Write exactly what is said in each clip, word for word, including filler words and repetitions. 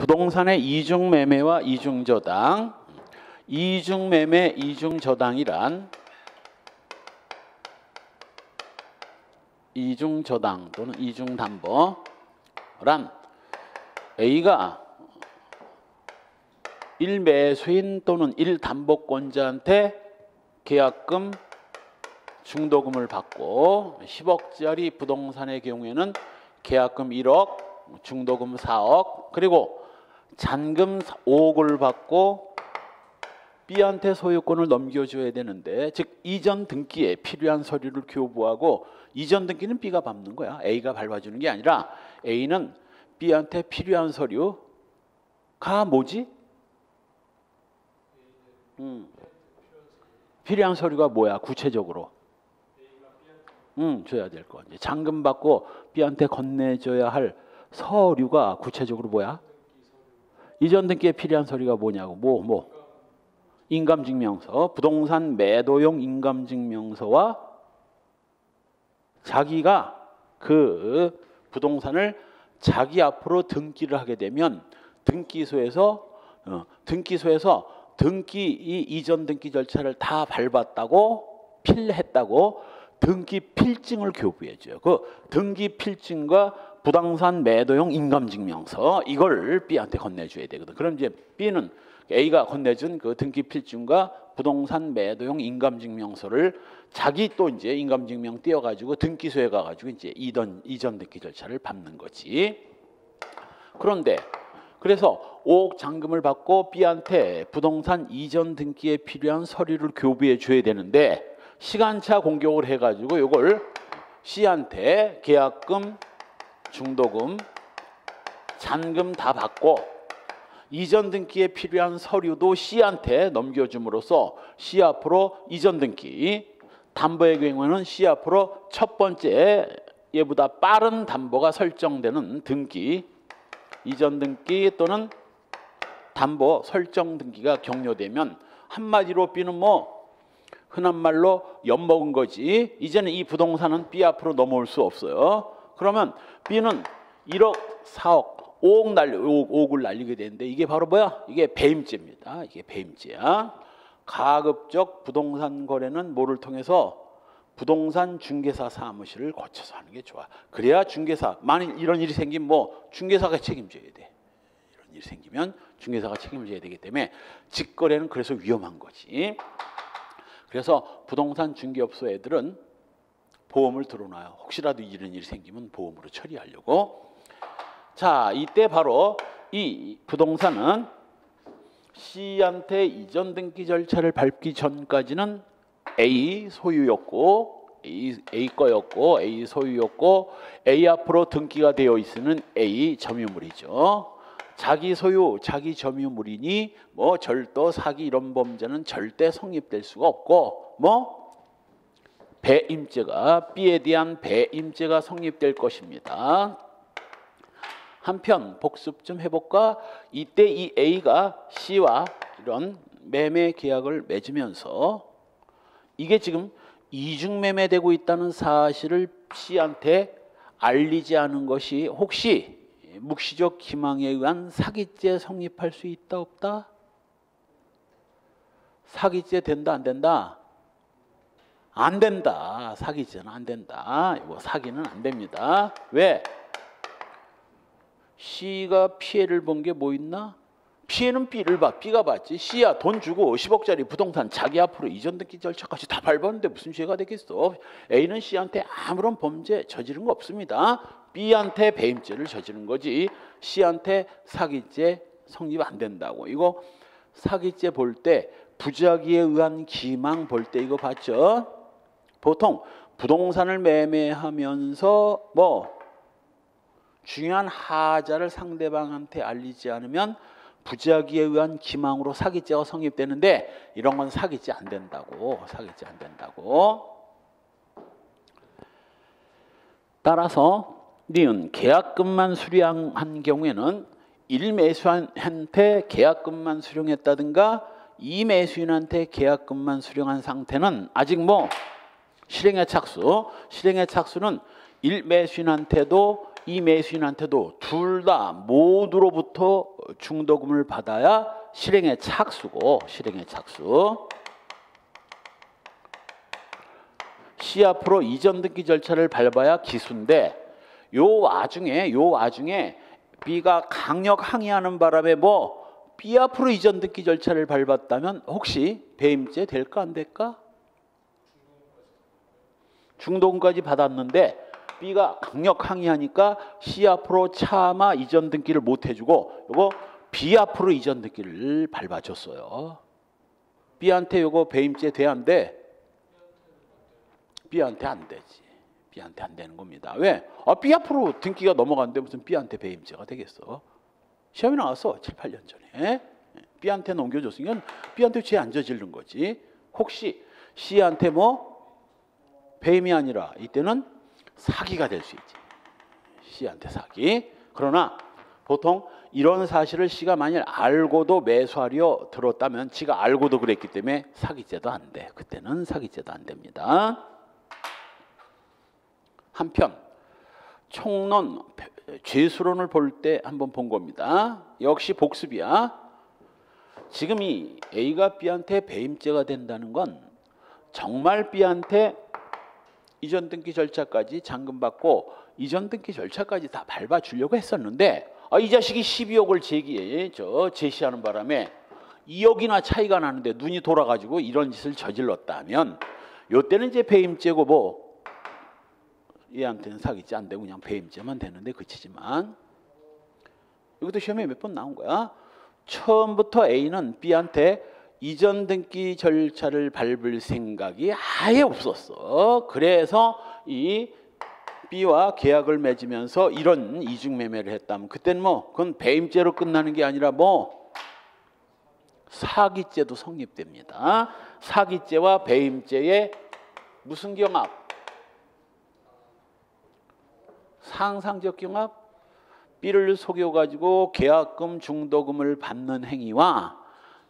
부동산의 이중매매와 이중저당. 이중매매, 이중저당이란 이중저당 또는 이중담보란 A가 일매수인 또는 일담보권자한테 계약금 중도금을 받고 십억짜리 부동산의 경우에는 계약금 일억, 중도금 사억, 그리고 잔금 오억을 받고 B한테 소유권을 넘겨줘야 되는데, 즉 이전 등기에 필요한 서류를 교부하고 이전 등기는 B가 밟는 거야. A가 밟아주는 게 아니라 A는 B한테 필요한 서류가 뭐지? 음. 필요한 서류가 뭐야? 구체적으로. 응, 줘야 될 거. 이제 잔금 받고 B한테 건네줘야 할 서류가 구체적으로 뭐야? 이전 등기에 필요한 서류가 뭐냐고. 뭐 뭐. 인감증명서, 부동산 매도용 인감증명서와 자기가 그 부동산을 자기 앞으로 등기를 하게 되면 등기소에서 어, 등기소에서 등기 이 이전 등기 절차를 다 밟았다고 필했다고 등기 필증을 교부해 줘요. 그 등기 필증과 부동산 매도용 인감증명서 이걸 B한테 건네줘야 되거든. 그럼 이제 B는 A가 건네준 그 등기 필증과 부동산 매도용 인감증명서를 자기 또 이제 인감증명 띄어가지고 등기소에 가가지고 이제 이전 이전 등기 절차를 밟는 거지. 그런데. 그래서 오억 잔금을 받고 B한테 부동산 이전 등기에 필요한 서류를 교부해 줘야 되는데 시간차 공격을 해가지고 이걸 C한테 계약금, 중도금, 잔금 다 받고 이전 등기에 필요한 서류도 C한테 넘겨줌으로써 C 앞으로 이전 등기, 담보의 경우에는 C 앞으로 첫 번째 얘보다 빠른 담보가 설정되는 등기, 이전 등기 또는 담보 설정 등기가 격려되면 한마디로 B는 뭐 흔한 말로 엿먹은 거지. 이제는 이 부동산은 B 앞으로 넘어올 수 없어요. 그러면 B는 일억, 사억, 오억 날리, 오억을 날리게 되는데 이게 바로 뭐야? 이게 배임죄입니다. 이게 배임죄야. 가급적 부동산 거래는 뭐를 통해서? 부동산 중개사 사무실을 거쳐서 하는 게 좋아. 그래야 중개사, 만일 이런 일이 생기면 뭐 중개사가 책임져야 돼. 이런 일이 생기면 중개사가 책임져야 되기 때문에 직거래는 그래서 위험한 거지. 그래서 부동산 중개업소 애들은 보험을 들어놔요. 혹시라도 이런 일이 생기면 보험으로 처리하려고. 자, 이때 바로 이 부동산은 C한테 이전 등기 절차를 밟기 전까지는 A 소유였고 A, A 거였고 A 소유였고 A 앞으로 등기가 되어 있는 A 점유물이죠. 자기 소유, 자기 점유물이니 뭐 절도, 사기 이런 범죄는 절대 성립될 수가 없고 뭐 배임죄가 B에 대한 배임죄가 성립될 것입니다. 한편 복습 좀 해볼까? 이때 이 A가 C와 이런 매매 계약을 맺으면서 이게 지금 이중매매되고 있다는 사실을 C한테 알리지 않은 것이 혹시 묵시적 기망에 의한 사기죄 성립할 수 있다 없다? 사기죄 된다 안 된다? 안 된다. 사기죄는 안 된다. 이거 사기는 안 됩니다. 왜? C가 피해를 본 게 뭐 있나? C는 B를 봐. B가 봤지. C야 돈 주고 십억짜리 부동산 자기 앞으로 이전 등기 절차까지 다 밟았는데 무슨 죄가 되겠어. A는 C한테 아무런 범죄 저지른 거 없습니다. B한테 배임죄를 저지른 거지. C한테 사기죄 성립 안 된다고. 이거 사기죄 볼 때 부작위에 의한 기망 볼 때 이거 봤죠. 보통 부동산을 매매하면서 뭐 중요한 하자를 상대방한테 알리지 않으면 부작위에 의한 기망으로 사기죄가 성립되는데 이런 건 사기죄 안 된다고. 사기죄 안 된다고. 따라서 니은 계약금만 수령한 경우에는 일 매수인한테 계약금만 수령했다든가 이 매수인한테 계약금만 수령한 상태는 아직 뭐 실행의 착수. 실행의 착수는 일 매수인한테도 이 매수인한테도 둘 다 모두로부터 중도금을 받아야 실행에 착수고, 실행에 착수. C 앞으로 이전 등기 절차를 밟아야 기수인데, 요 와중에 요 와중에 B가 강력 항의하는 바람에 뭐 B 앞으로 이전 등기 절차를 밟았다면 혹시 배임죄 될까 안 될까? 중도금까지 받았는데 B가 강력 항의하니까 C 앞으로 차마 이전 등기를 못 해주고 요거 B 앞으로 이전 등기를 밟아줬어요. B한테 요거 배임죄 대한데 B한테 안 되지. B한테 안 되는 겁니다. 왜? 아, B 앞으로 등기가 넘어갔는데 무슨 B한테 배임죄가 되겠어? 시험이 나왔어. 칠, 팔 년 전에. B한테 넘겨줬으니까 B한테 죄 안 저지른 거지. 혹시 C한테 뭐 배임이 아니라 이때는 사기가 될 수 있지. C한테 사기. 그러나 보통 이런 사실을 C가 만일 알고도 매수하려 들었다면 지가 알고도 그랬기 때문에 사기죄도 안 돼. 그때는 사기죄도 안 됩니다. 한편 총론, 죄수론을 볼 때 한번 본 겁니다. 역시 복습이야. 지금 이 A가 B한테 배임죄가 된다는 건 정말 B한테 이전 등기 절차까지 잔금받고 이전 등기 절차까지 다 밟아주려고 했었는데 아, 이 자식이 십이억을 제기해, 저 제시하는 바람에 이억이나 차이가 나는데 눈이 돌아가지고 이런 짓을 저질렀다면 요때는 이제 배임죄고 뭐 얘한테는 사기죄 안 되고 그냥 배임죄만 되는데 그치지만 이것도 시험에 몇 번 나온 거야. 처음부터 A는 B한테 이전 등기 절차를 밟을 생각이 아예 없었어. 그래서 이 B와 계약을 맺으면서 이런 이중매매를 했다면 그때는 뭐 그건 배임죄로 끝나는 게 아니라 뭐 사기죄도 성립됩니다. 사기죄와 배임죄의 무슨 경합? 상상적 경합. B를 속여가지고 계약금 중도금을 받는 행위와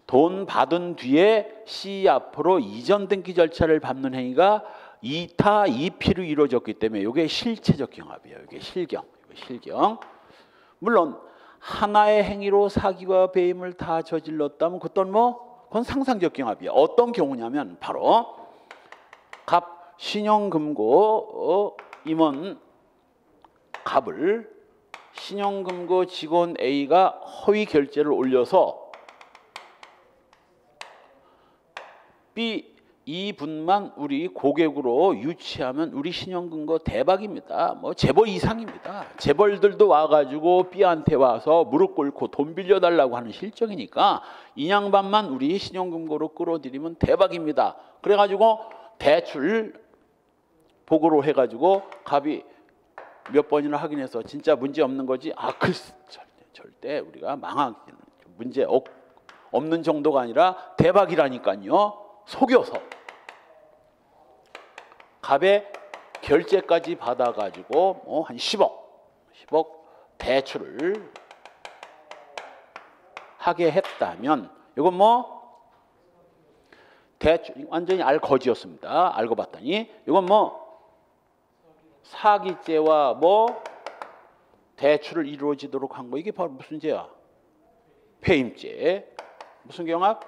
돈 받은 뒤에 C 앞으로 이전 등기 절차를 밟는 행위가 이타 이피로 이루어졌기 때문에 이게 실체적 경합이에요. 이게 실경, 이게 실경. 물론 하나의 행위로 사기와 배임을 다 저질렀다면 그건 뭐 그건 상상적 경합이에요. 어떤 경우냐면 바로 갑 신용금고 임원 갑을 신용금고 직원 A가 허위 결제를 올려서 B 이분만 우리 고객으로 유치하면 우리 신용금고 대박입니다. 뭐 재벌 이상입니다. 재벌들도 와가지고 B한테 와서 무릎 꿇고 돈 빌려달라고 하는 실정이니까 인양반만 우리 신용금고로 끌어들이면 대박입니다. 그래가지고 대출 보고로 해가지고 갑이 몇 번이나 확인해서 진짜 문제 없는 거지. 아, 글쎄, 절대, 절대 우리가 망하기는 문제 없는 정도가 아니라 대박이라니까요. 속여서 갑의 결제까지 받아가지고 뭐 한 십억, 십억 대출을 하게 했다면 이건 뭐 대출 완전히 알거지였습니다. 알고 봤더니 이건 뭐 사기죄와 뭐 대출을 이루어지도록 한 거 이게 바로 무슨 죄야? 배임죄. 무슨 경합?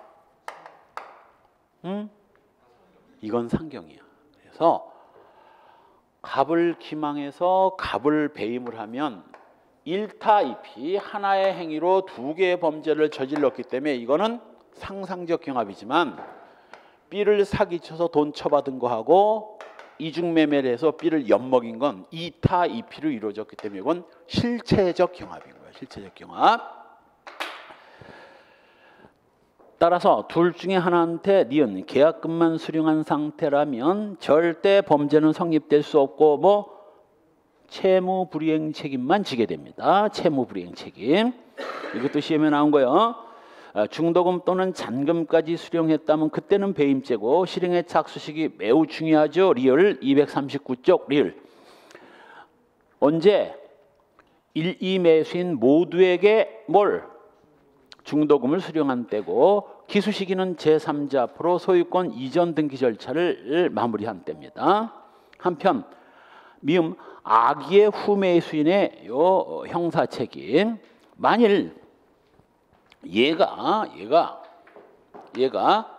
음? 이건 상경이야. 그래서 갑을 기망해서 갑을 배임을 하면 일타 이피 하나의 행위로 두 개의 범죄를 저질렀기 때문에 이거는 상상적 경합이지만 B를 사기쳐서 돈 쳐받은 거하고 이중매매를 해서 B를 엿먹인 건 이타 이피로 이루어졌기 때문에 이건 실체적 경합인 거야. 실체적 경합. 따라서 둘 중에 하나한테 니은 계약금만 수령한 상태라면 절대 범죄는 성립될 수 없고 뭐 채무불이행 책임만 지게 됩니다. 채무불이행 책임. 이것도 시험에 나온 거예요. 중도금 또는 잔금까지 수령했다면 그때는 배임죄고 실행의 착수식이 매우 중요하죠. 리을 이백삼십구 쪽 리을. 언제 일, 이 매수인 모두에게 뭘? 중도금을 수령한 때고 기수 시기는 제삼자 앞으로 소유권 이전 등기 절차를 마무리한 때입니다. 한편 미음 악의의 후매수인의 요 형사 책임. 만일 얘가 얘가 얘가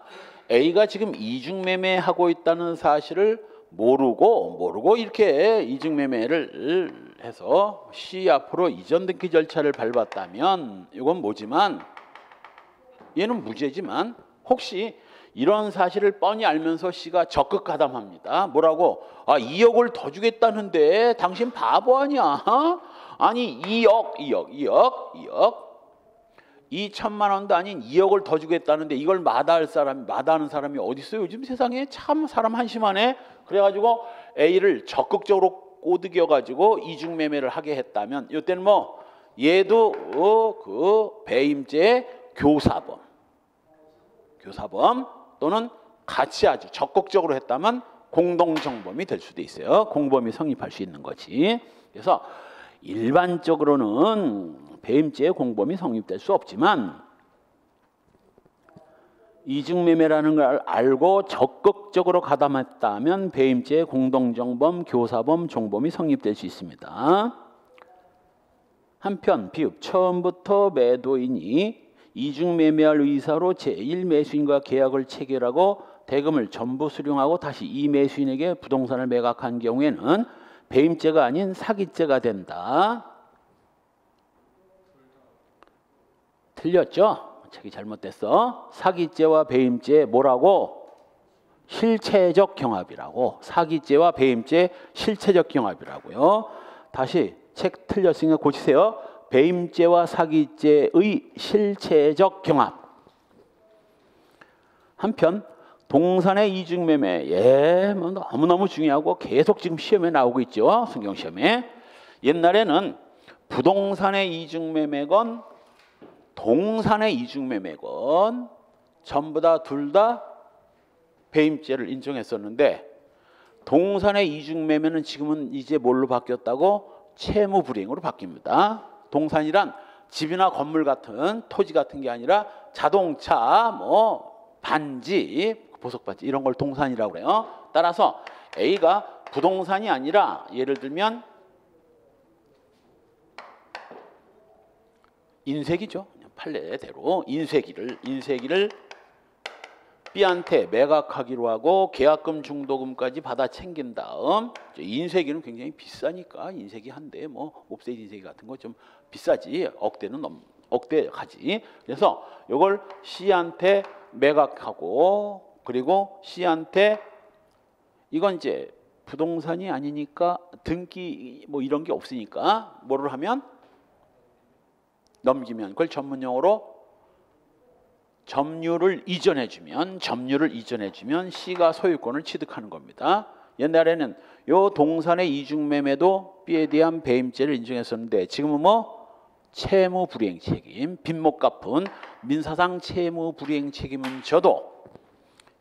A가 지금 이중매매하고 있다는 사실을 모르고 모르고 이렇게 이중매매를 해서 C 앞으로 이전 등기 절차를 밟았다면 이건 뭐지만 얘는 무죄지만 혹시 이런 사실을 뻔히 알면서 C가 적극 가담합니다. 뭐라고? 아, 이억을 더 주겠다는데 당신 바보 아니야? 아니 이억 이억 이억 이억 이천만 원도 아닌 이억을 더 주겠다는데 이걸 마다할 사람이 마다하는 사람이 어디 있어요? 요즘 세상에 참 사람 한심하네. 그래가지고 A를 적극적으로 꼬드겨가지고 이중매매를 하게 했다면 이때는 뭐 얘도 어, 그 배임죄 교사범, 교사범 또는 같이 아주 적극적으로 했다면 공동정범이 될 수도 있어요. 공범이 성립할 수 있는 거지. 그래서 일반적으로는 배임죄의 공범이 성립될 수 없지만 이중매매라는 걸 알고 적극적으로 가담했다면 배임죄의 공동정범, 교사범, 종범이 성립될 수 있습니다. 한편 비읍 처음부터 매도인이 이중매매할 의사로 제일 매수인과 계약을 체결하고 대금을 전부 수령하고 다시 이 매수인에게 부동산을 매각한 경우에는 배임죄가 아닌 사기죄가 된다. 틀렸죠? 책이 잘못됐어. 사기죄와 배임죄 뭐라고? 실체적 경합이라고. 사기죄와 배임죄 실체적 경합이라고요. 다시 책 틀렸으니까 고치세요. 배임죄와 사기죄의 실체적 경합. 한편 동산의 이중매매, 예, 뭐 너무너무 중요하고 계속 지금 시험에 나오고 있죠. 성경시험에. 옛날에는 부동산의 이중매매건 동산의 이중매매건 전부 다 둘 다 배임죄를 인정했었는데 동산의 이중매매는 지금은 이제 뭘로 바뀌었다고? 채무불이행으로 바뀝니다. 동산이란 집이나 건물 같은 토지 같은 게 아니라 자동차, 뭐 반지, 보석반지 이런 걸 동산이라고 그래요. 따라서 A가 부동산이 아니라 예를 들면 인쇄기죠. 판례대로 인쇄기를 인쇄기를 B한테 매각하기로 하고 계약금 중도금까지 받아 챙긴 다음 인쇄기는 굉장히 비싸니까 인쇄기 한 대 뭐 옵셋 인쇄기 같은 거 좀 비싸지 억대는 넘 억대 가지. 그래서 이걸 C한테 매각하고 그리고 C한테 이건 이제 부동산이 아니니까 등기 뭐 이런 게 없으니까 뭐를 하면 넘기면 그걸 전문용어로 점유를 이전해주면 점유를 이전해주면 C가 소유권을 취득하는 겁니다. 옛날에는 요 동산의 이중매매도 B에 대한 배임죄를 인정했었는데 지금은 뭐 채무불이행 책임, 빚 못 갚은 민사상 채무불이행 책임은 져도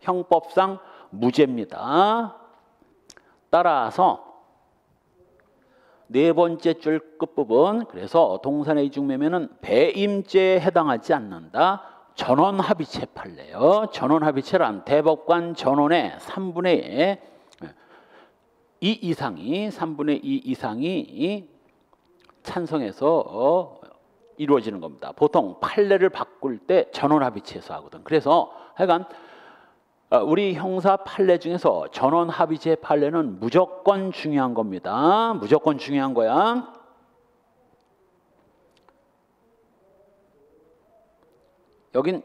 형법상 무죄입니다. 따라서 네 번째 줄 끝부분 그래서 동산의 이중매매는 배임죄에 해당하지 않는다. 전원합의체 판례요. 전원합의체란 대법관 전원의 삼분의 이 이상이 삼분의 이 이상이 찬성해서 이루어지는 겁니다. 보통 판례를 바꿀 때 전원합의체에서 하거든. 그래서 하여간 우리 형사 판례 중에서 전원합의체 판례는 무조건 중요한 겁니다. 무조건 중요한 거야. 여긴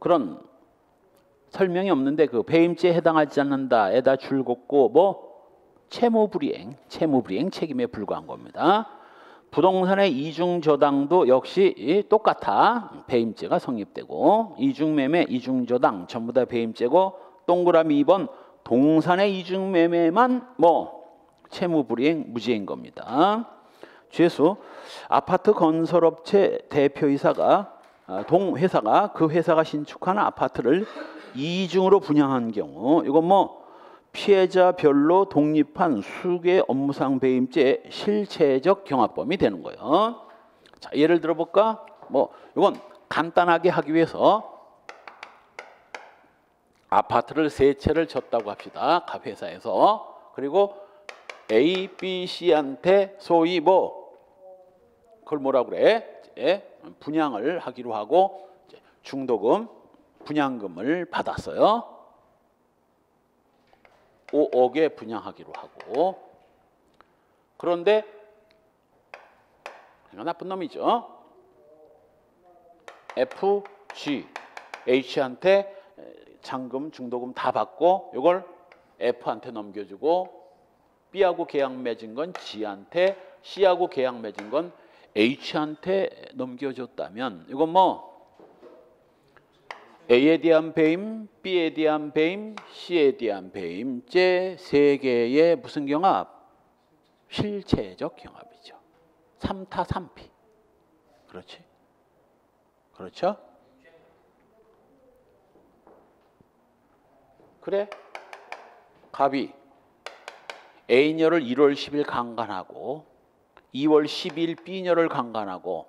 그런 설명이 없는데 그 배임죄에 해당하지 않는다에다 줄 긋고 뭐 채무불이행, 채무불이행 책임에 불과한 겁니다. 부동산의 이중저당도 역시 똑같아. 배임죄가 성립되고 이중매매, 이중저당 전부 다 배임죄고 동그라미 이 번 동산의 이중매매만 뭐 채무불이행 무죄인 겁니다. 죄수 아파트 건설업체 대표이사가 동 회사가 그 회사가 신축한 아파트를 이중으로 분양한 경우 이건 뭐 피해자별로 독립한 수개의 업무상 배임죄 실체적 경합범이 되는 거예요. 자, 예를 들어 볼까? 뭐 이건 간단하게 하기 위해서 아파트를 세 채를 졌다고 합시다. 각 회사에서. 그리고 A, B, C한테 소위 뭐 그걸 뭐라 그래? 이제 분양을 하기로 하고 이제 중도금 분양금을 받았어요. 오억에 분양하기로 하고. 그런데 이거 나쁜 놈이죠. 에프 지 에이치한테 잔금, 중도금 다 받고 이걸 F한테 넘겨주고 B하고 계약 맺은 건 G한테, C하고 계약 맺은 건 H한테 넘겨줬다면 이건 뭐 A에 대한 배임, B에 대한 배임, C에 대한 배임죄 세 개의 무슨 경합? 실체적 경합이죠. 삼타 삼피. 그렇지? 그렇죠? 그래. 갑이 A녀를 일월 십일 강간하고 이월 십이일 B녀를 강간하고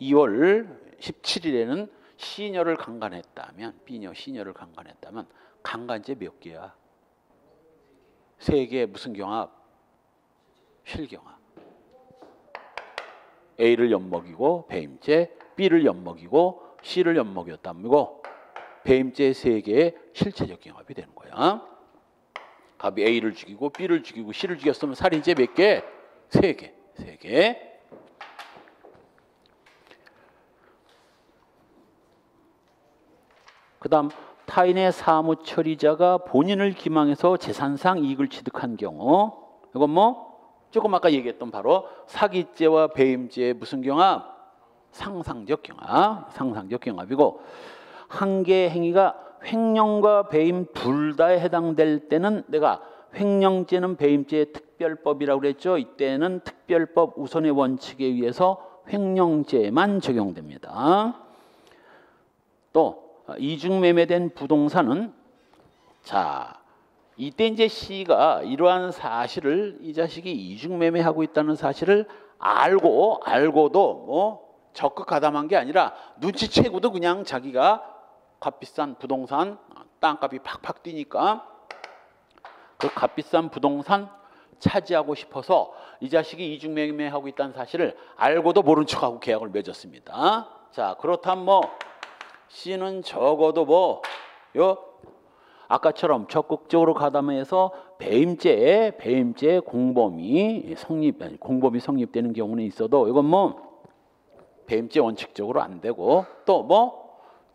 이월 십칠일에는 C녀를 강간했다면, B녀, C녀를 강간했다면 강간죄 몇 개야? 세 개. 무슨 경합? 실경합. A를 엿먹이고 배임죄, B를 엿먹이고 C를 엿먹였다면 이거 배임죄 세 개의 실체적 경합이 되는 거야. 갑이 A를 죽이고 B를 죽이고 C를 죽였으면 살인죄 몇 개? 세 개. 세 개. 그다음 타인의 사무 처리자가 본인을 기망해서 재산상 이익을 취득한 경우, 이건 뭐 조금 아까 얘기했던 바로 사기죄와 배임죄의 무슨 경합? 상상적 경합. 상상적 경합이고, 한 개의 행위가 횡령과 배임 둘 다에 해당될 때는, 내가 횡령죄는 배임죄의 특별법이라고 그랬죠. 이때는 특별법 우선의 원칙에 의해서 횡령죄만 적용됩니다. 또 이중매매된 부동산은, 자 이때 이제 C가 이러한 사실을, 이 자식이 이중매매하고 있다는 사실을 알고 알고도 뭐 적극 가담한 게 아니라 눈치채고도 그냥 자기가 값비싼 부동산, 땅값이 팍팍 뛰니까 그 값비싼 부동산 차지하고 싶어서 이 자식이 이중매매하고 있다는 사실을 알고도 모른 척하고 계약을 맺었습니다. 자 그렇다면 뭐 C는 적어도 뭐 요 아까처럼 적극적으로 가담해서 배임죄, 배임죄 공범이 성립, 아니 공범이 성립되는 경우는 있어도 이건 뭐 배임죄 원칙적으로 안 되고, 또 뭐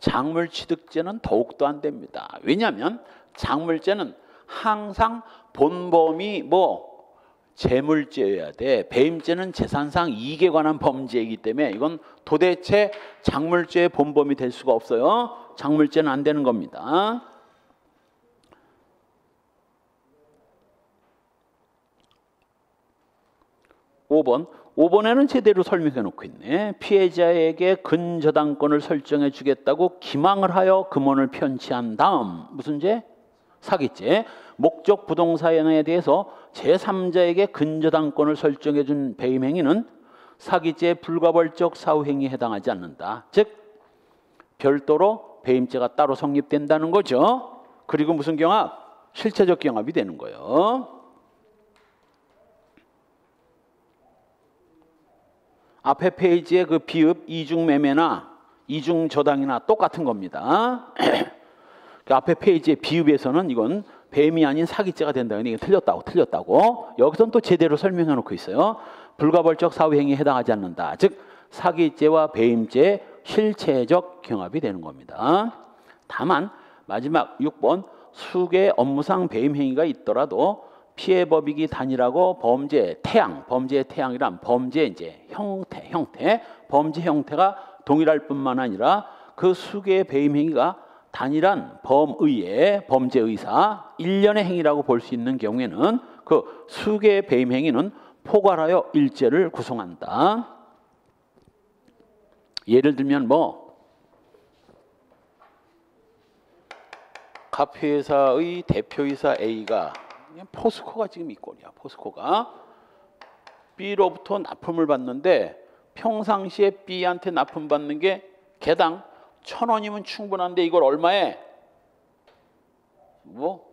작물취득죄는 더욱도 안 됩니다. 왜냐하면 작물죄는 항상 본범이 뭐 재물죄여야 돼. 배임죄는 재산상 이익에 관한 범죄이기 때문에 이건 도대체 작물죄의 본범이 될 수가 없어요. 작물죄는 안 되는 겁니다. 오 번. 오 번에는 제대로 설명해 놓고 있네. 피해자에게 근저당권을 설정해 주겠다고 기망을 하여 금원을 편취한 다음 무슨 죄? 사기죄. 목적 부동산에 대해서 제삼자에게 근저당권을 설정해 준 배임 행위는 사기죄 불가벌적 사후 행위에 해당하지 않는다. 즉 별도로 배임죄가 따로 성립된다는 거죠. 그리고 무슨 경합? 실체적 경합이 되는 거예요. 앞에 페이지에 그 비읍 이중매매나 이중저당이나 똑같은 겁니다. 그 앞에 페이지의 비읍에서는 이건 배임이 아닌 사기죄가 된다는 게 틀렸다고 틀렸다고. 여기서는 또 제대로 설명해 놓고 있어요. 불가벌적 사후행위에 해당하지 않는다. 즉 사기죄와 배임죄의 실체적 경합이 되는 겁니다. 다만 마지막 육 번, 수개 업무상 배임 행위가 있더라도 피해법익이 단일하고 범죄 태양, 범죄 태양이란 범죄 이제 형태, 형태, 범죄 형태가 동일할 뿐만 아니라 그 수개의 배임 행위가 단일한 범의의 범죄 의사 일련의 행위라고 볼 수 있는 경우에는 그 수개의 배임 행위는 포괄하여 일죄를 구성한다. 예를 들면 뭐 갑회사의 대표이사 A가, 포스코가 지금 이권이야. 포스코가 B로부터 납품을 받는데 평상시에 B한테 납품받는 게 개당 천 원이면 충분한데 이걸 얼마에? 뭐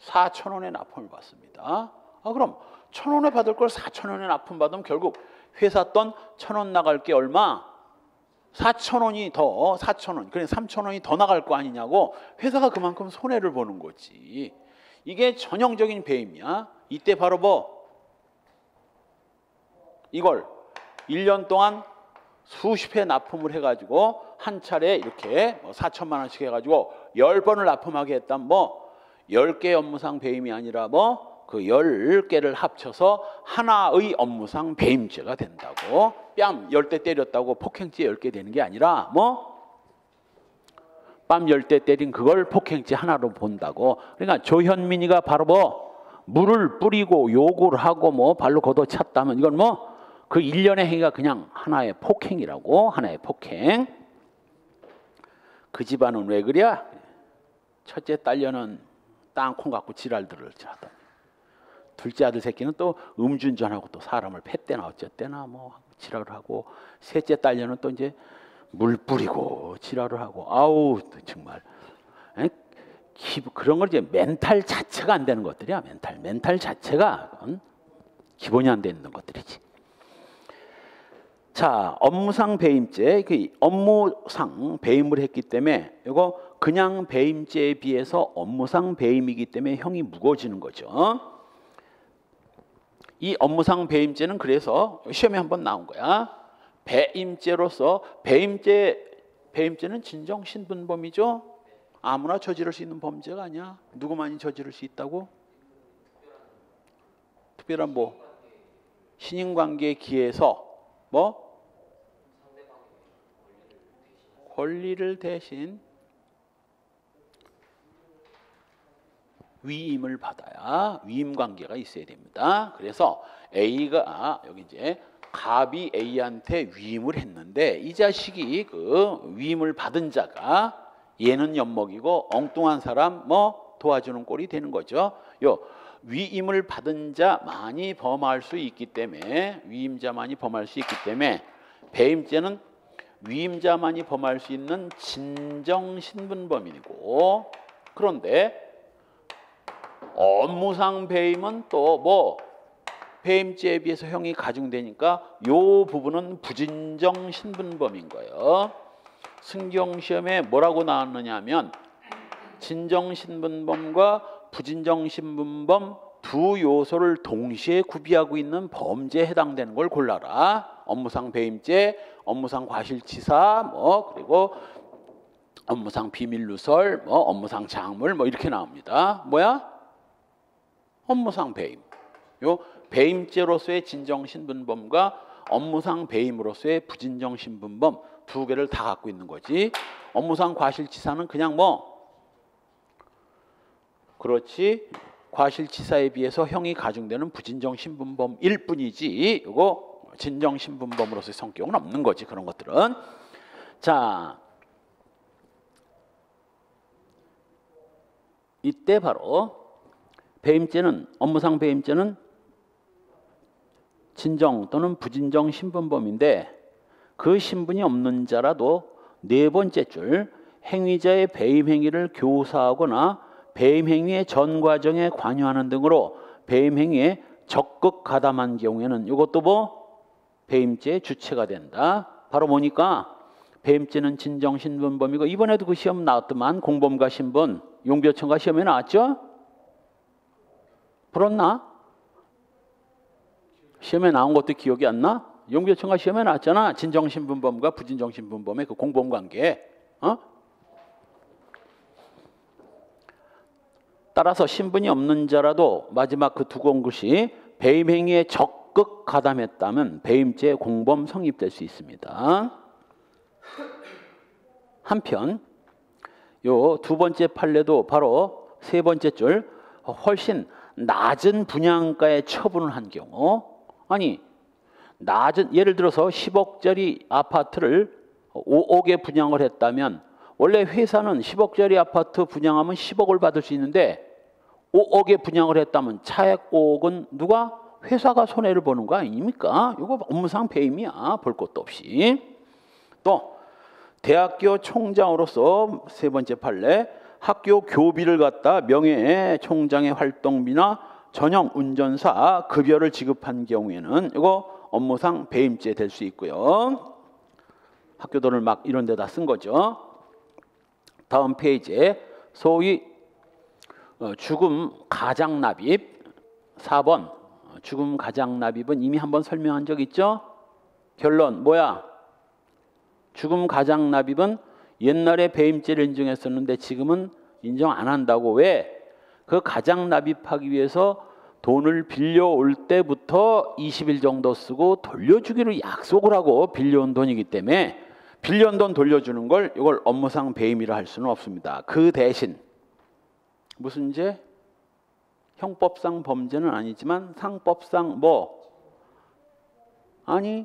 사천 원에 납품을 받습니다. 아 그럼 천 원에 받을 걸 사천 원에 납품받으면 결국 회사 돈 천 원 나갈 게 얼마? 사천 원이 더, 사천 원, 그래 삼천 원이 더 나갈 거 아니냐고 회사가 그만큼 손해를 보는 거지. 이게 전형적인 배임이야. 이때 바로 뭐 이걸 일 년 동안 수십 회 납품을 해가지고 한 차례 이렇게 뭐 사천만 원씩 해가지고 열 번을 납품하게 했다면 뭐 열 개의 업무상 배임이 아니라 뭐 그 열 개를 합쳐서 하나의 업무상 배임죄가 된다고. 뺨 열 대 때렸다고 폭행죄 열 개 되는 게 아니라 뭐 뺨 열 대 때린 그걸 폭행죄 하나로 본다고. 그러니까 조현민이가 바로 뭐 물을 뿌리고 욕을 하고 뭐 발로 걷어찼다면 이건 뭐 그 일련의 행위가 그냥 하나의 폭행이라고. 하나의 폭행. 그 집안은 왜 그래? 첫째 딸녀는 땅콩 갖고 지랄들을 하다. 둘째 아들 새끼는 또 음주운전하고 또 사람을 팼대나 어쨌대나 뭐 지랄을 하고, 셋째 딸녀는 또 이제 물 뿌리고 지랄을 하고, 아우 정말 그런 걸 이제 멘탈 자체가 안 되는 것들이야. 멘탈 멘탈 자체가 기본이 안 돼 있는 것들이지. 자, 업무상 배임죄. 그 업무상 배임을 했기 때문에 이거 그냥 배임죄에 비해서 업무상 배임이기 때문에 형이 무거워지는 거죠. 이 업무상 배임죄는 그래서 시험에 한번 나온 거야. 배임죄로서 배임죄 배임죄는 진정 신분범이죠. 아무나 저지를 수 있는 범죄가 아니야. 누구만이 저지를 수 있다고? 특별한 뭐 신인관계에 기해서 뭐 권리를 대신 위임을 받아야 위임 관계가 있어야 됩니다. 그래서 A가 여기 이제 갑이 A한테 위임을 했는데 이 자식이 그 위임을 받은 자가 얘는 엿먹이고 엉뚱한 사람 뭐 도와주는 꼴이 되는 거죠. 요 위임을 받은 자만이 범할 수 있기 때문에 위임자만이 범할 수 있기 때문에 배임죄는 위임자만이 범할 수 있는 진정 신분범이고, 그런데 업무상 배임은 또 뭐 배임죄에 비해서 형이 가중되니까 요 부분은 부진정 신분범인 거예요. 승경시험에 뭐라고 나왔느냐 하면 진정 신분범과 부진정 신분범 두 요소를 동시에 구비하고 있는 범죄에 해당되는 걸 골라라. 업무상 배임죄, 업무상 과실치사, 뭐 그리고 업무상 비밀누설, 뭐 업무상 장물, 뭐 이렇게 나옵니다. 뭐야? 업무상 배임. 요 배임죄로서의 진정신분범과 업무상 배임으로서의 부진정신분범 두 개를 다 갖고 있는 거지. 업무상 과실치사는 그냥 뭐 그렇지 과실치사에 비해서 형이 가중되는 부진정신분범일 뿐이지 이거 진정신분범으로서의 성격은 없는 거지, 그런 것들은. 자, 이때 바로 배임죄는 업무상 배임죄는 진정 또는 부진정 신분범인데 그 신분이 없는 자라도 네 번째 줄 행위자의 배임 행위를 교사하거나 배임 행위의 전 과정에 관여하는 등으로 배임 행위에 적극 가담한 경우에는 이것도 뭐 배임죄의 주체가 된다. 바로 뭐니까 배임죄는 진정 신분범이고, 이번에도 그 시험 나왔더만 공범과 신분 용비어천과 시험에 나왔죠? 풀었나? 시험에 나온 것도 기억이 안 나? 용비어천과 시험에 나왔잖아. 진정신분범과 부진정신분범의 그 공범관계. 어? 따라서 신분이 없는 자라도 마지막 그 두 공구시 배임행위에 적극 가담했다면 배임죄 공범 성립될 수 있습니다. 한편 요 두 번째 판례도 바로 세 번째 줄 훨씬 낮은 분양가에 처분을 한 경우, 아니 낮은 예를 들어서 십억짜리 아파트를 오억에 분양을 했다면 원래 회사는 십억짜리 아파트 분양하면 십억을 받을 수 있는데 오억에 분양을 했다면 차액 오억은 누가? 회사가 손해를 보는 거 아닙니까? 이거 업무상 배임이야. 볼 것도 없이. 또 대학교 총장으로서 세 번째 판례, 학교 교비를 갖다 명예의 총장의 활동비나 전용 운전사 급여를 지급한 경우에는 이거 업무상 배임죄 될 수 있고요. 학교 돈을 막 이런 데다 쓴 거죠. 다음 페이지에 소위 주금 가장 납입 사 번 주금 가장 납입은 이미 한번 설명한 적 있죠? 결론 뭐야? 주금 가장 납입은 옛날에 배임죄를 인정했었는데 지금은 인정 안 한다고. 왜? 그 가장 납입하기 위해서 돈을 빌려올 때부터 이십 일 정도 쓰고 돌려주기로 약속을 하고 빌려온 돈이기 때문에 빌려온 돈 돌려주는 걸 이걸 업무상 배임이라 할 수는 없습니다. 그 대신 무슨 죄? 형법상 범죄는 아니지만 상법상 뭐? 아니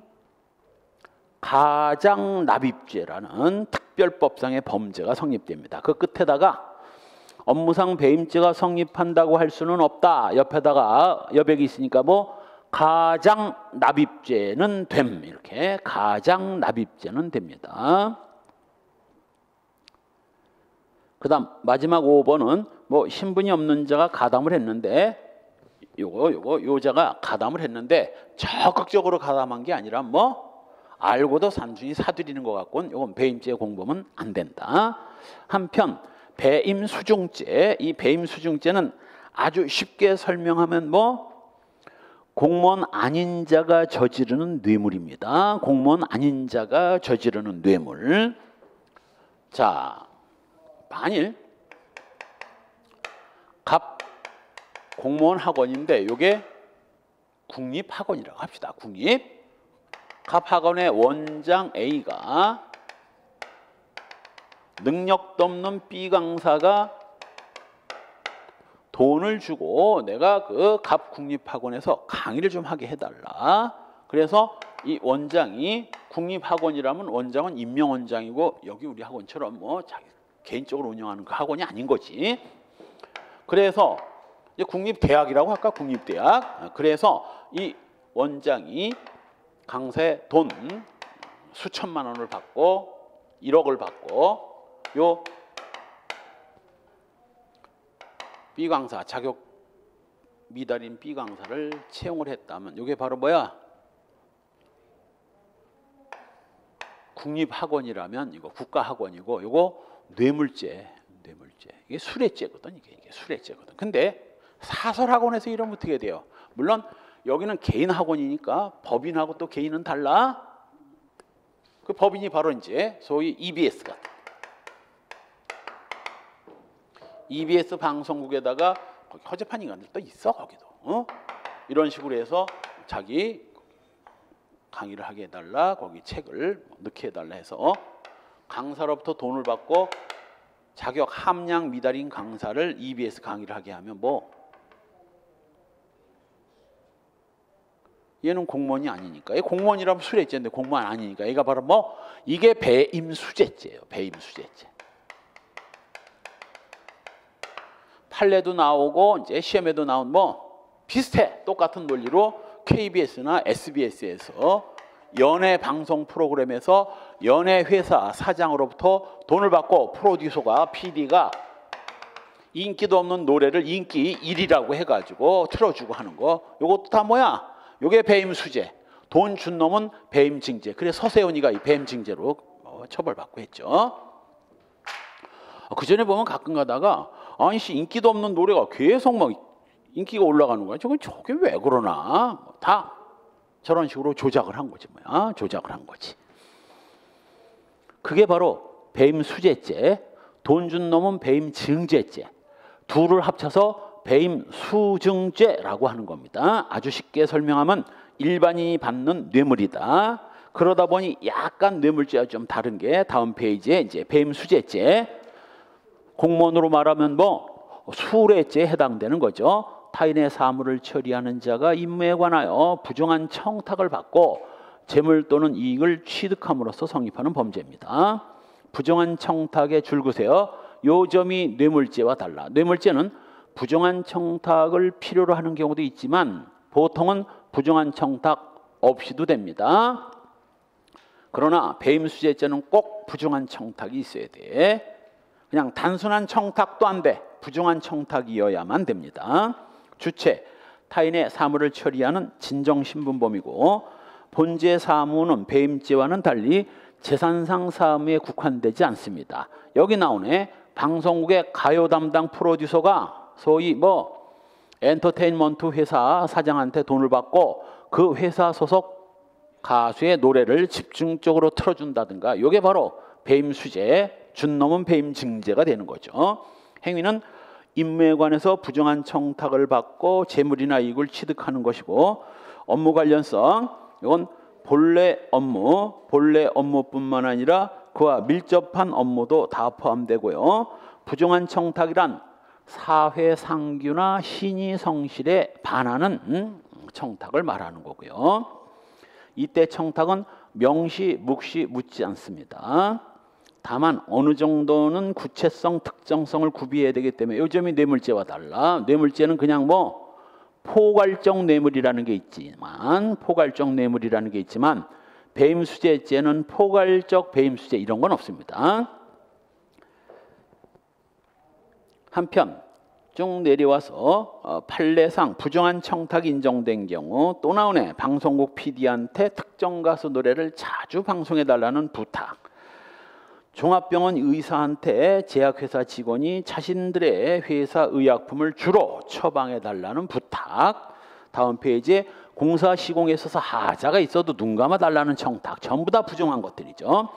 가장 납입죄라는 특별법상의 범죄가 성립됩니다. 그 끝에다가 업무상 배임죄가 성립한다고 할 수는 없다. 옆에다가 여백이 있으니까 뭐 가장 납입죄는 됨. 이렇게 가장 납입죄는 됩니다. 그 다음 마지막 오 번은 뭐 신분이 없는 자가 가담을 했는데 요거 요거 요자가 가담을 했는데 적극적으로 가담한 게 아니라 뭐 알고도 산순히 사들이는 것 같군. 요건 배임죄 공범은 안 된다. 한편 배임 수중죄, 이 배임 수중죄는 아주 쉽게 설명하면 뭐 공무원 아닌 자가 저지르는 뇌물입니다. 공무원 아닌 자가 저지르는 뇌물. 자, 만일 갑 공무원 학원인데 이게 국립학원이라고 합시다. 국립 갑 학원의 원장 A가 능력도 없는 B 강사가 돈을 주고 내가 그 갑 국립학원에서 강의를 좀 하게 해달라. 그래서 이 원장이 국립학원이라면 원장은 임명원장이고 여기 우리 학원처럼 뭐 자기 개인적으로 운영하는 그 학원이 아닌 거지. 그래서 이제 국립대학이라고 할까? 국립대학. 그래서 이 원장이 강사의 돈 수천만 원을 받고 일억을 받고 요 B 강사 자격 미달인 B 강사를 채용을 했다면 이게 바로 뭐야? 국립학원이라면 이거 국가학원이고 요거 뇌물죄, 뇌물죄. 이게 수뢰죄거든. 이게 이게 수뢰죄거든. 근데 사설학원에서 이러면 어떻게 돼요? 물론 여기는 개인 학원이니까 법인하고 또 개인은 달라. 그 법인이 바로 이제 소위 이비에스 같은. 이비에스 방송국에다가 거기 허접한 인간들 또 있어 거기도. 어? 이런 식으로 해서 자기 강의를 하게 해달라. 거기 책을 넣게 해달라 해서 강사로부터 돈을 받고 자격 함량 미달인 강사를 이비에스 강의를 하게 하면 뭐 얘는 공무원이 아니니까. 얘 공무원이라면 수뢰죄인데 공무원 아니니까. 얘가 바로 뭐 이게 배임수재죄예요. 배임수재죄. 판례도 나오고 이제 시험에도 나온 뭐 비슷해. 똑같은 논리로 케이비에스나 에스비에스에서 연예 방송 프로그램에서 연예 회사 사장으로부터 돈을 받고 프로듀서가 피디가 인기도 없는 노래를 인기 일이라고 해가지고 틀어주고 하는 거. 요것도 다 뭐야? 요게 배임수재. 돈 준 놈은 배임징죄. 그래서 서세훈이가 이 배임징죄로 처벌받고 했죠. 그 전에 보면 가끔 가다가 아니씨 인기도 없는 노래가 계속 막 인기가 올라가는 거야. 저건 저게 왜 그러나? 다 저런 식으로 조작을 한 거지 뭐야. 조작을 한 거지. 그게 바로 배임수재죄. 돈 준 놈은 배임증죄죄. 둘을 합쳐서 배임수증죄라고 하는 겁니다. 아주 쉽게 설명하면 일반인이 받는 뇌물이다. 그러다 보니 약간 뇌물죄와 좀 다른 게 다음 페이지에 이제 배임수재죄. 공무원으로 말하면 뭐 수뢰죄에 해당되는 거죠. 타인의 사물을 처리하는 자가 임무에 관하여 부정한 청탁을 받고 재물 또는 이익을 취득함으로써 성립하는 범죄입니다. 부정한 청탁에 줄그세요. 요 점이 뇌물죄와 달라. 뇌물죄는 부정한 청탁을 필요로 하는 경우도 있지만 보통은 부정한 청탁 없이도 됩니다. 그러나 배임수재죄는 꼭 부정한 청탁이 있어야 돼. 그냥 단순한 청탁도 안 돼. 부정한 청탁이어야만 됩니다. 주체, 타인의 사물을 처리하는 진정신분범이고 본제 사무는 배임죄와는 달리 재산상 사무에 국한되지 않습니다. 여기 나오네. 방송국의 가요 담당 프로듀서가 소위 뭐 엔터테인먼트 회사 사장한테 돈을 받고 그 회사 소속 가수의 노래를 집중적으로 틀어준다든가, 이게 바로 배임수재, 준놈은 배임증제가 되는 거죠. 행위는 임무에 관해서 부정한 청탁을 받고 재물이나 이익을 취득하는 것이고, 업무 관련성, 이건 본래 업무, 본래 업무뿐만 아니라 그와 밀접한 업무도 다 포함되고요. 부정한 청탁이란 사회 상규나 신의 성실에 반하는 청탁을 말하는 거고요. 이때 청탁은 명시, 묵시 묻지 않습니다. 다만 어느 정도는 구체성, 특정성을 구비해야 되기 때문에 요즘이 뇌물죄와 달라. 뇌물죄는 그냥 뭐 포괄적 뇌물이라는 게 있지만 포괄적 뇌물이라는 게 있지만 배임수재죄는 포괄적 배임수재 이런 건 없습니다. 한편 쭉 내려와서 판례상 부정한 청탁이 인정된 경우 또 나오네. 방송국 피디한테 특정 가수 노래를 자주 방송해달라는 부탁. 종합병원 의사한테 제약회사 직원이 자신들의 회사 의약품을 주로 처방해달라는 부탁. 다음 페이지에 공사 시공에 있어서 하자가 있어도 눈 감아달라는 청탁. 전부 다 부정한 것들이죠.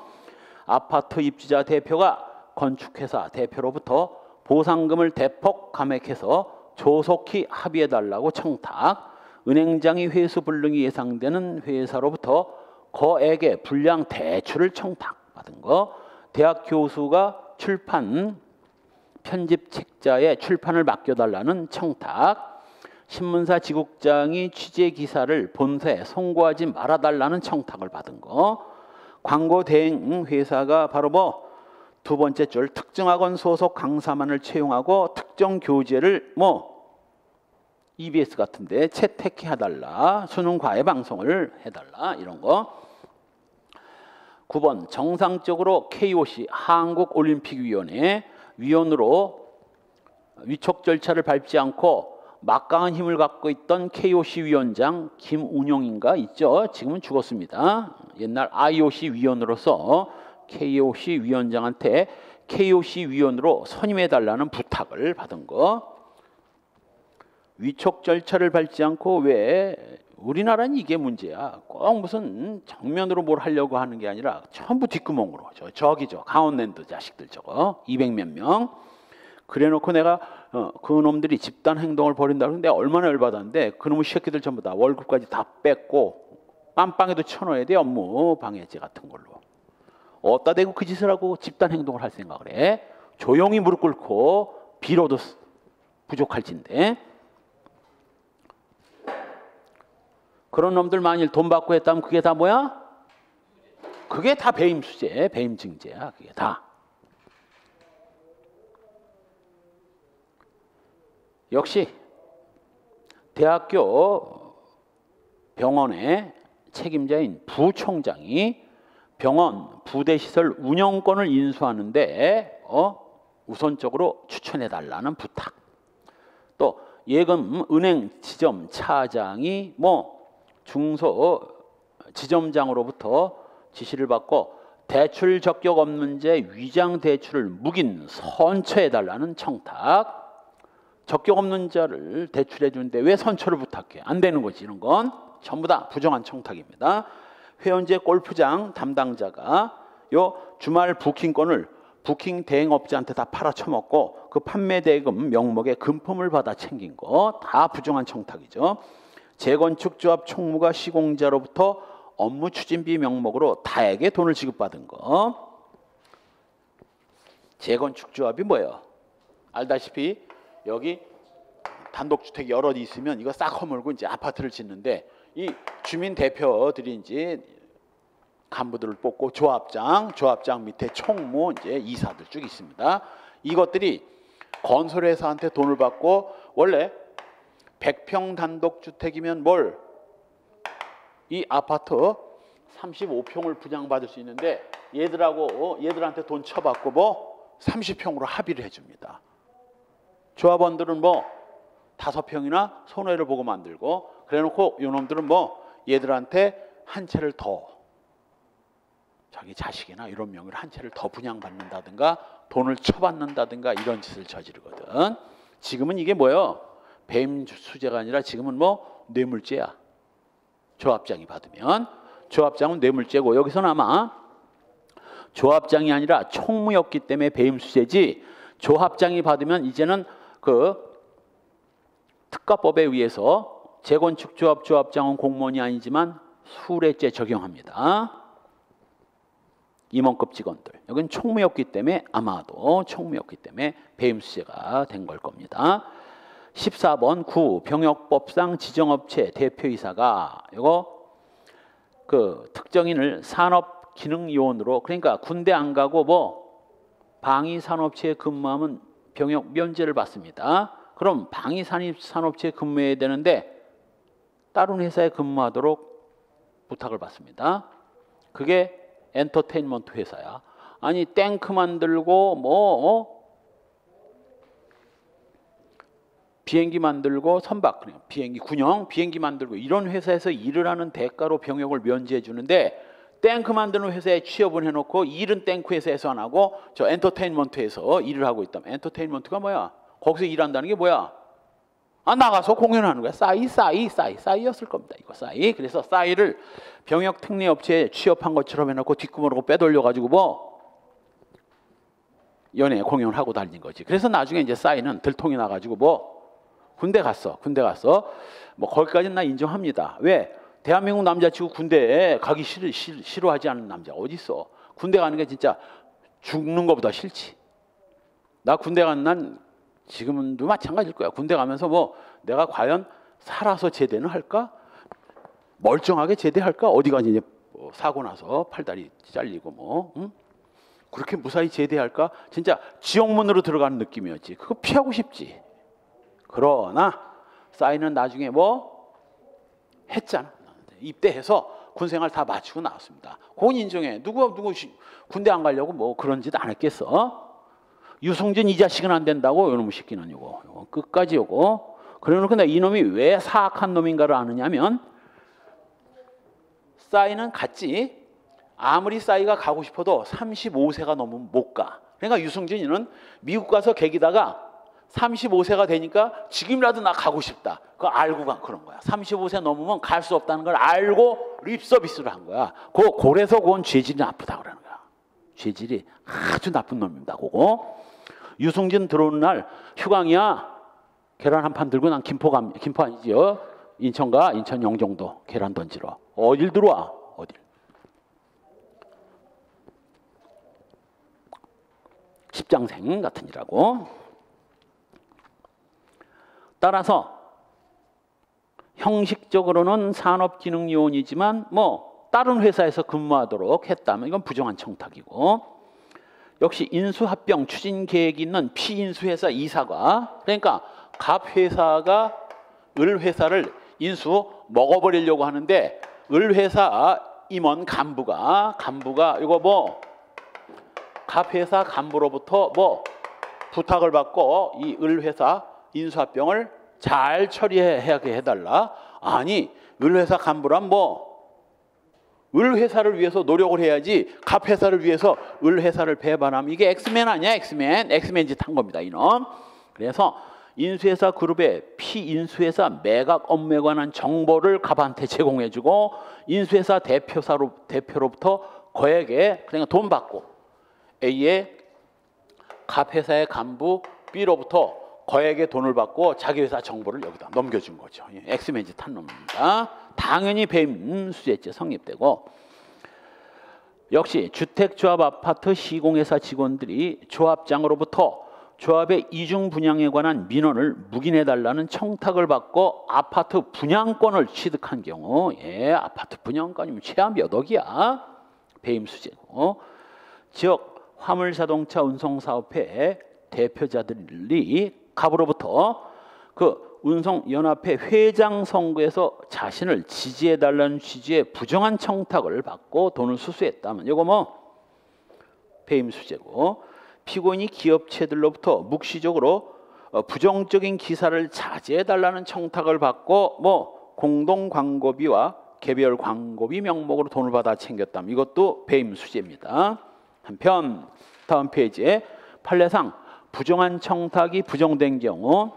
아파트 입주자 대표가 건축회사 대표로부터 보상금을 대폭 감액해서 조속히 합의해달라고 청탁. 은행장이 회수 불능이 예상되는 회사로부터 거액의 불량 대출을 청탁받은 거. 대학 교수가 출판, 편집 책자의 출판을 맡겨달라는 청탁. 신문사 지국장이 취재 기사를 본사에 송고하지 말아달라는 청탁을 받은 거. 광고 대행 회사가 바로 뭐 두 번째 줄 특정학원 소속 강사만을 채용하고 특정 교재를 뭐 이비에스 같은데 채택해 달라, 수능 과외 방송을 해달라 이런 거. 구 번 정상적으로 케이오씨 한국올림픽위원회 위원으로 위촉 절차를 밟지 않고 막강한 힘을 갖고 있던 케이오씨 위원장 김운용인가 있죠. 지금은 죽었습니다. 옛날 아이오씨 위원으로서 케이오씨 위원장한테 케이오씨 위원으로 선임해달라는 부탁을 받은 거. 위촉 절차를 밟지 않고, 왜 우리나라는 이게 문제야. 꼭 무슨 정면으로 뭘 하려고 하는 게 아니라 전부 뒷구멍으로. 저, 저기죠. 강원랜드 자식들 저거. 이백몇 명. 그래놓고 내가 어, 그놈들이 집단 행동을 벌인다고 했는데 얼마나 열받았는데 그놈의 새끼들 전부 다 월급까지 다 뺏고 깜빵에도 쳐넣어야 돼. 업무 방해죄 같은 걸로. 어따 대고 그 짓을 하고 집단 행동을 할 생각을 해. 조용히 무릎 꿇고 빌어도 부족할진데 그런 놈들 만일 돈 받고 했다면 그게 다 뭐야? 그게 다 배임수재, 배임증제야. 그게 다. 역시 대학교 병원의 책임자인 부총장이 병원, 부대시설 운영권을 인수하는데 어? 우선적으로 추천해달라는 부탁. 또 예금, 은행, 지점, 차장이 뭐 중소 지점장으로부터 지시를 받고 대출 적격 없는 죄 위장 대출을 묵인 선처해달라는 청탁. 적격 없는 자를 대출해주는데 왜 선처를 부탁해? 안 되는 거지. 이런 건 전부 다 부정한 청탁입니다. 회원제 골프장 담당자가 요 주말 부킹권을 부킹 대행업자한테 다 팔아쳐먹고 그 판매 대금 명목에 금품을 받아 챙긴 거 다 부정한 청탁이죠. 재건축조합 총무가 시공자로부터 업무 추진비 명목으로 다에게 돈을 지급받은 거. 재건축조합이 뭐예요? 알다시피 여기 단독주택 여럿 있으면 이거 싹 허물고 이제 아파트를 짓는데 이 주민 대표들이 이제 간부들을 뽑고 조합장, 조합장 밑에 총무, 이제 이사들 쭉 있습니다. 이것들이 건설회사한테 돈을 받고 원래 백 평 단독주택이면 뭘? 이 아파트 삼십오 평을 분양받을 수 있는데 얘들하고 얘들한테 돈 쳐받고 뭐 삼십 평으로 합의를 해줍니다. 조합원들은 뭐 다섯 평이나 손해를 보고 만들고 그래놓고 요놈들은 뭐 얘들한테 한 채를 더, 자기 자식이나 이런 명의로 한 채를 더 분양받는다든가 돈을 쳐받는다든가 이런 짓을 저지르거든. 지금은 이게 뭐예요? 배임 수재가 아니라 지금은 뭐 뇌물죄야. 조합장이 받으면. 조합장은 뇌물죄고, 여기서는 아마 조합장이 아니라 총무였기 때문에 배임 수재지, 조합장이 받으면 이제는 그 특가법에 의해서 재건축 조합 조합장은 공무원이 아니지만 수뢰죄 적용합니다. 임원급 직원들. 여긴 총무였기 때문에, 아마도 총무였기 때문에 배임 수재가 된 걸 겁니다. 십사 번 구 병역법상 지정업체 대표이사가, 이거 그 특정인을 산업기능요원으로, 그러니까 군대 안 가고 뭐 방위산업체에 근무하면 병역 면제를 받습니다. 그럼 방위산업체에 근무해야 되는데 다른 회사에 근무하도록 부탁을 받습니다. 그게 엔터테인먼트 회사야. 아니 탱크 만들고 뭐 어? 비행기 만들고 선박, 비행기 군용 비행기 만들고 이런 회사에서 일을 하는 대가로 병역을 면제해 주는데, 탱크 만드는 회사에 취업을 해놓고 일은 탱크 회사에서 안 하고 저 엔터테인먼트에서 일을 하고 있다면, 엔터테인먼트가 뭐야? 거기서 일한다는 게 뭐야? 아, 나가서 공연하는 거야. 싸이, 싸이, 싸이, 싸이였을 겁니다. 이거 싸이. 그래서 싸이를 병역 특례 업체에 취업한 것처럼 해놓고 뒷구멍으로 빼돌려가지고 뭐 연예 공연을 하고 다닌 거지. 그래서 나중에 이제 싸이는 들통이 나가지고 뭐 군대 갔어, 군대 갔어. 뭐 거기까지는 나 인정합니다. 왜? 대한민국 남자치고 군대에 가기 싫, 싫, 싫어하지 않는 남자 어디 있어? 군대 가는 게 진짜 죽는 것보다 싫지. 나 군대 간 난. 지금도 마찬가지일 거야. 군대 가면서 뭐 내가 과연 살아서 제대는 할까? 멀쩡하게 제대할까? 어디가 이제 사고 나서 팔다리 잘리고 뭐 응? 그렇게 무사히 제대할까? 진짜 지옥문으로 들어가는 느낌이었지. 그거 피하고 싶지. 그러나 싸이는 나중에 뭐 했잖아. 입대해서 군생활 다 마치고 나왔습니다. 그건 인정해. 누구 누구 군대 안 가려고 뭐 그런 짓 안 했겠어? 유승준 이 자식은 안 된다고, 요놈의 새끼는 요거, 요거 끝까지 요거. 그러면 근데 이놈이 왜 사악한 놈인가를 아느냐면, 싸이는 갔지. 아무리 싸이가 가고 싶어도 삼십오 세가 넘으면 못 가. 그러니까 유승준이는 미국 가서 개기다가 삼십오 세가 되니까 지금이라도 나 가고 싶다. 그거 알고 간 그런 거야. 삼십오 세 넘으면 갈 수 없다는 걸 알고 립서비스를 한 거야. 그 고래서 그건 죄질이 나쁘다 그러는 거야. 죄질이 아주 나쁜 놈입니다. 그거. 유승준 들어오는 날 휴강이야. 계란 한 판 들고 난 김포 감, 김포 아니지요? 인천가, 인천 영종도 계란 던지러. 어딜 들어와? 어딜? 십장생 같은이라고. 따라서 형식적으로는 산업기능요원이지만 뭐 다른 회사에서 근무하도록 했다면 이건 부정한 청탁이고. 역시 인수합병 추진 계획이 있는 피인수회사 이사가, 그러니까 갑회사가 을회사를 인수 먹어버리려고 하는데 을회사 임원 간부가 간부가 이거 뭐 갑회사 간부로부터 뭐 부탁을 받고 이 을회사 인수합병을 잘 처리하게 해달라. 아니 을회사 간부란 뭐 을회사를 위해서 노력을 해야지 갑회사를 위해서 을회사를 배반함, 이게 엑스맨 아니야? 엑스맨 엑스맨 짓 한 겁니다 이놈. 그래서 인수회사 그룹의 피인수회사 매각 업무에 관한 정보를 갑한테 제공해주고 인수회사 대표사로, 대표로부터 거액의, 그러니까 돈 받고 A의 갑회사의 간부 B로부터 거액의 돈을 받고 자기 회사 정보를 여기다 넘겨준 거죠. 엑스맨 짓 한 놈입니다. 당연히 배임 수재죄 성립되고, 역시 주택조합 아파트 시공회사 직원들이 조합장으로부터 조합의 이중 분양에 관한 민원을 묵인해달라는 청탁을 받고 아파트 분양권을 취득한 경우, 예, 아파트 분양권이면 최하 몇 억이야. 배임 수재고, 지역 화물자동차 운송사업회 대표자들이 갑으로부터 그 운송연합회 회장 선거에서 자신을 지지해달라는 취지의 부정한 청탁을 받고 돈을 수수했다면 이거 뭐 배임 수재고, 피고인이 기업체들로부터 묵시적으로 부정적인 기사를 자제해달라는 청탁을 받고 뭐 공동광고비와 개별 광고비 명목으로 돈을 받아 챙겼다면 이것도 배임수재입니다. 한편 다음 페이지에 판례상 부정한 청탁이 부정된 경우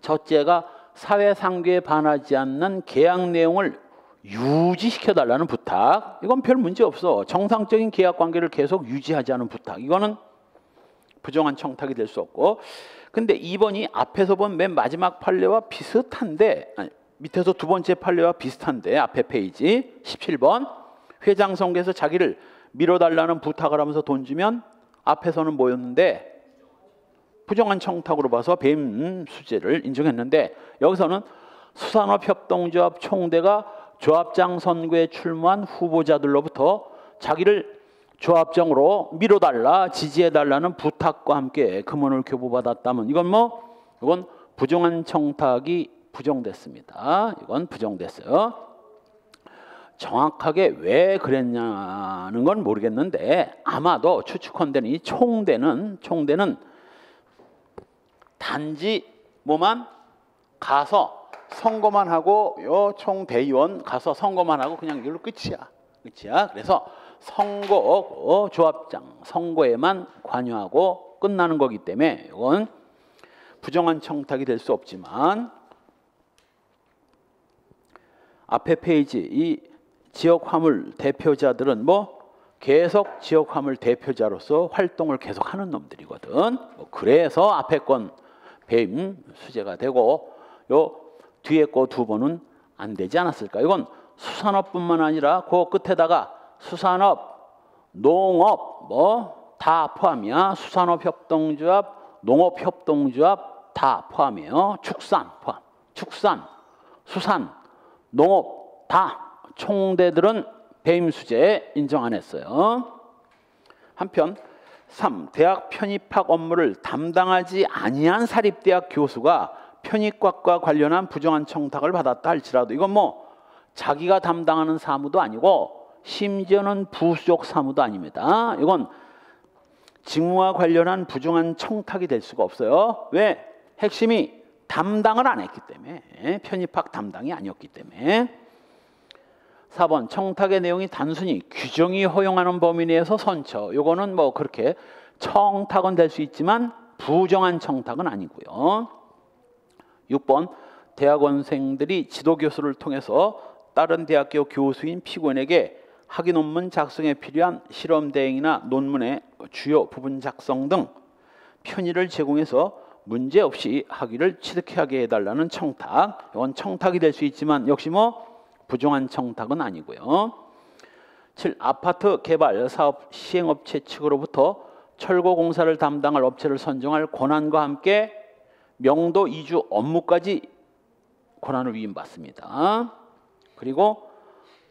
첫째가 사회상규에 반하지 않는 계약 내용을 유지시켜달라는 부탁, 이건 별 문제 없어. 정상적인 계약 관계를 계속 유지하자는 부탁, 이거는 부정한 청탁이 될 수 없고, 근데 이 번이 앞에서 본 맨 마지막 판례와 비슷한데, 아니, 밑에서 두 번째 판례와 비슷한데 앞에 페이지 십칠 번 회장 선거에서 자기를 밀어달라는 부탁을 하면서 돈 주면 앞에서는 뭐였는데 부정한 청탁으로 봐서 배임수재를 인정했는데, 여기서는 수산업협동조합 총대가 조합장 선거에 출마한 후보자들로부터 자기를 조합장으로 밀어달라, 지지해달라는 부탁과 함께 금원을 교부받았다면 이건 뭐 이건 부정한 청탁이 부정됐습니다. 이건 부정됐어요. 정확하게 왜 그랬냐는 건 모르겠는데 아마도 추측컨대는 이 총대는 총대는 단지 뭐만 가서 선거만 하고 요 총대의원 가서 선거만 하고 그냥 이걸로 끝이야. 끝이야. 그래서 선거 조합장 선거에만 관여하고 끝나는 거기 때문에 이건 부정한 청탁이 될 수 없지만 앞에 페이지 이 지역 화물 대표자들은 뭐 계속 지역 화물 대표자로서 활동을 계속하는 놈들이거든. 뭐 그래서 앞에 건 배임 수재가 되고 요 뒤에 거 두 번은 안 되지 않았을까. 이건 수산업뿐만 아니라 그 끝에다가 수산업, 농업 뭐 다 포함이야. 수산업협동조합, 농업협동조합 다 포함이에요. 축산 포함. 축산, 수산, 농업 다 총대들은 배임수재 인정 안 했어요. 한편 삼. 대학 편입학 업무를 담당하지 아니한 사립대학 교수가 편입학과 관련한 부정한 청탁을 받았다 할지라도 이건 뭐 자기가 담당하는 사무도 아니고 심지어는 부수적 사무도 아닙니다. 이건 직무와 관련한 부정한 청탁이 될 수가 없어요. 왜? 핵심이 담당을 안 했기 때문에, 편입학 담당이 아니었기 때문에. 사 번 청탁의 내용이 단순히 규정이 허용하는 범위 내에서 선처, 요거는 뭐 그렇게 청탁은 될 수 있지만 부정한 청탁은 아니고요. 육 번 대학원생들이 지도교수를 통해서 다른 대학교 교수인 피고인에게 학위 논문 작성에 필요한 실험 대행이나 논문의 주요 부분 작성 등 편의를 제공해서 문제없이 학위를 취득하게 해달라는 청탁, 이건 청탁이 될 수 있지만 역시 뭐 부정한 청탁은 아니고요. 칠. 아파트 개발 사업 시행업체 측으로부터 철거공사를 담당할 업체를 선정할 권한과 함께 명도 이주 업무까지 권한을 위임받습니다. 그리고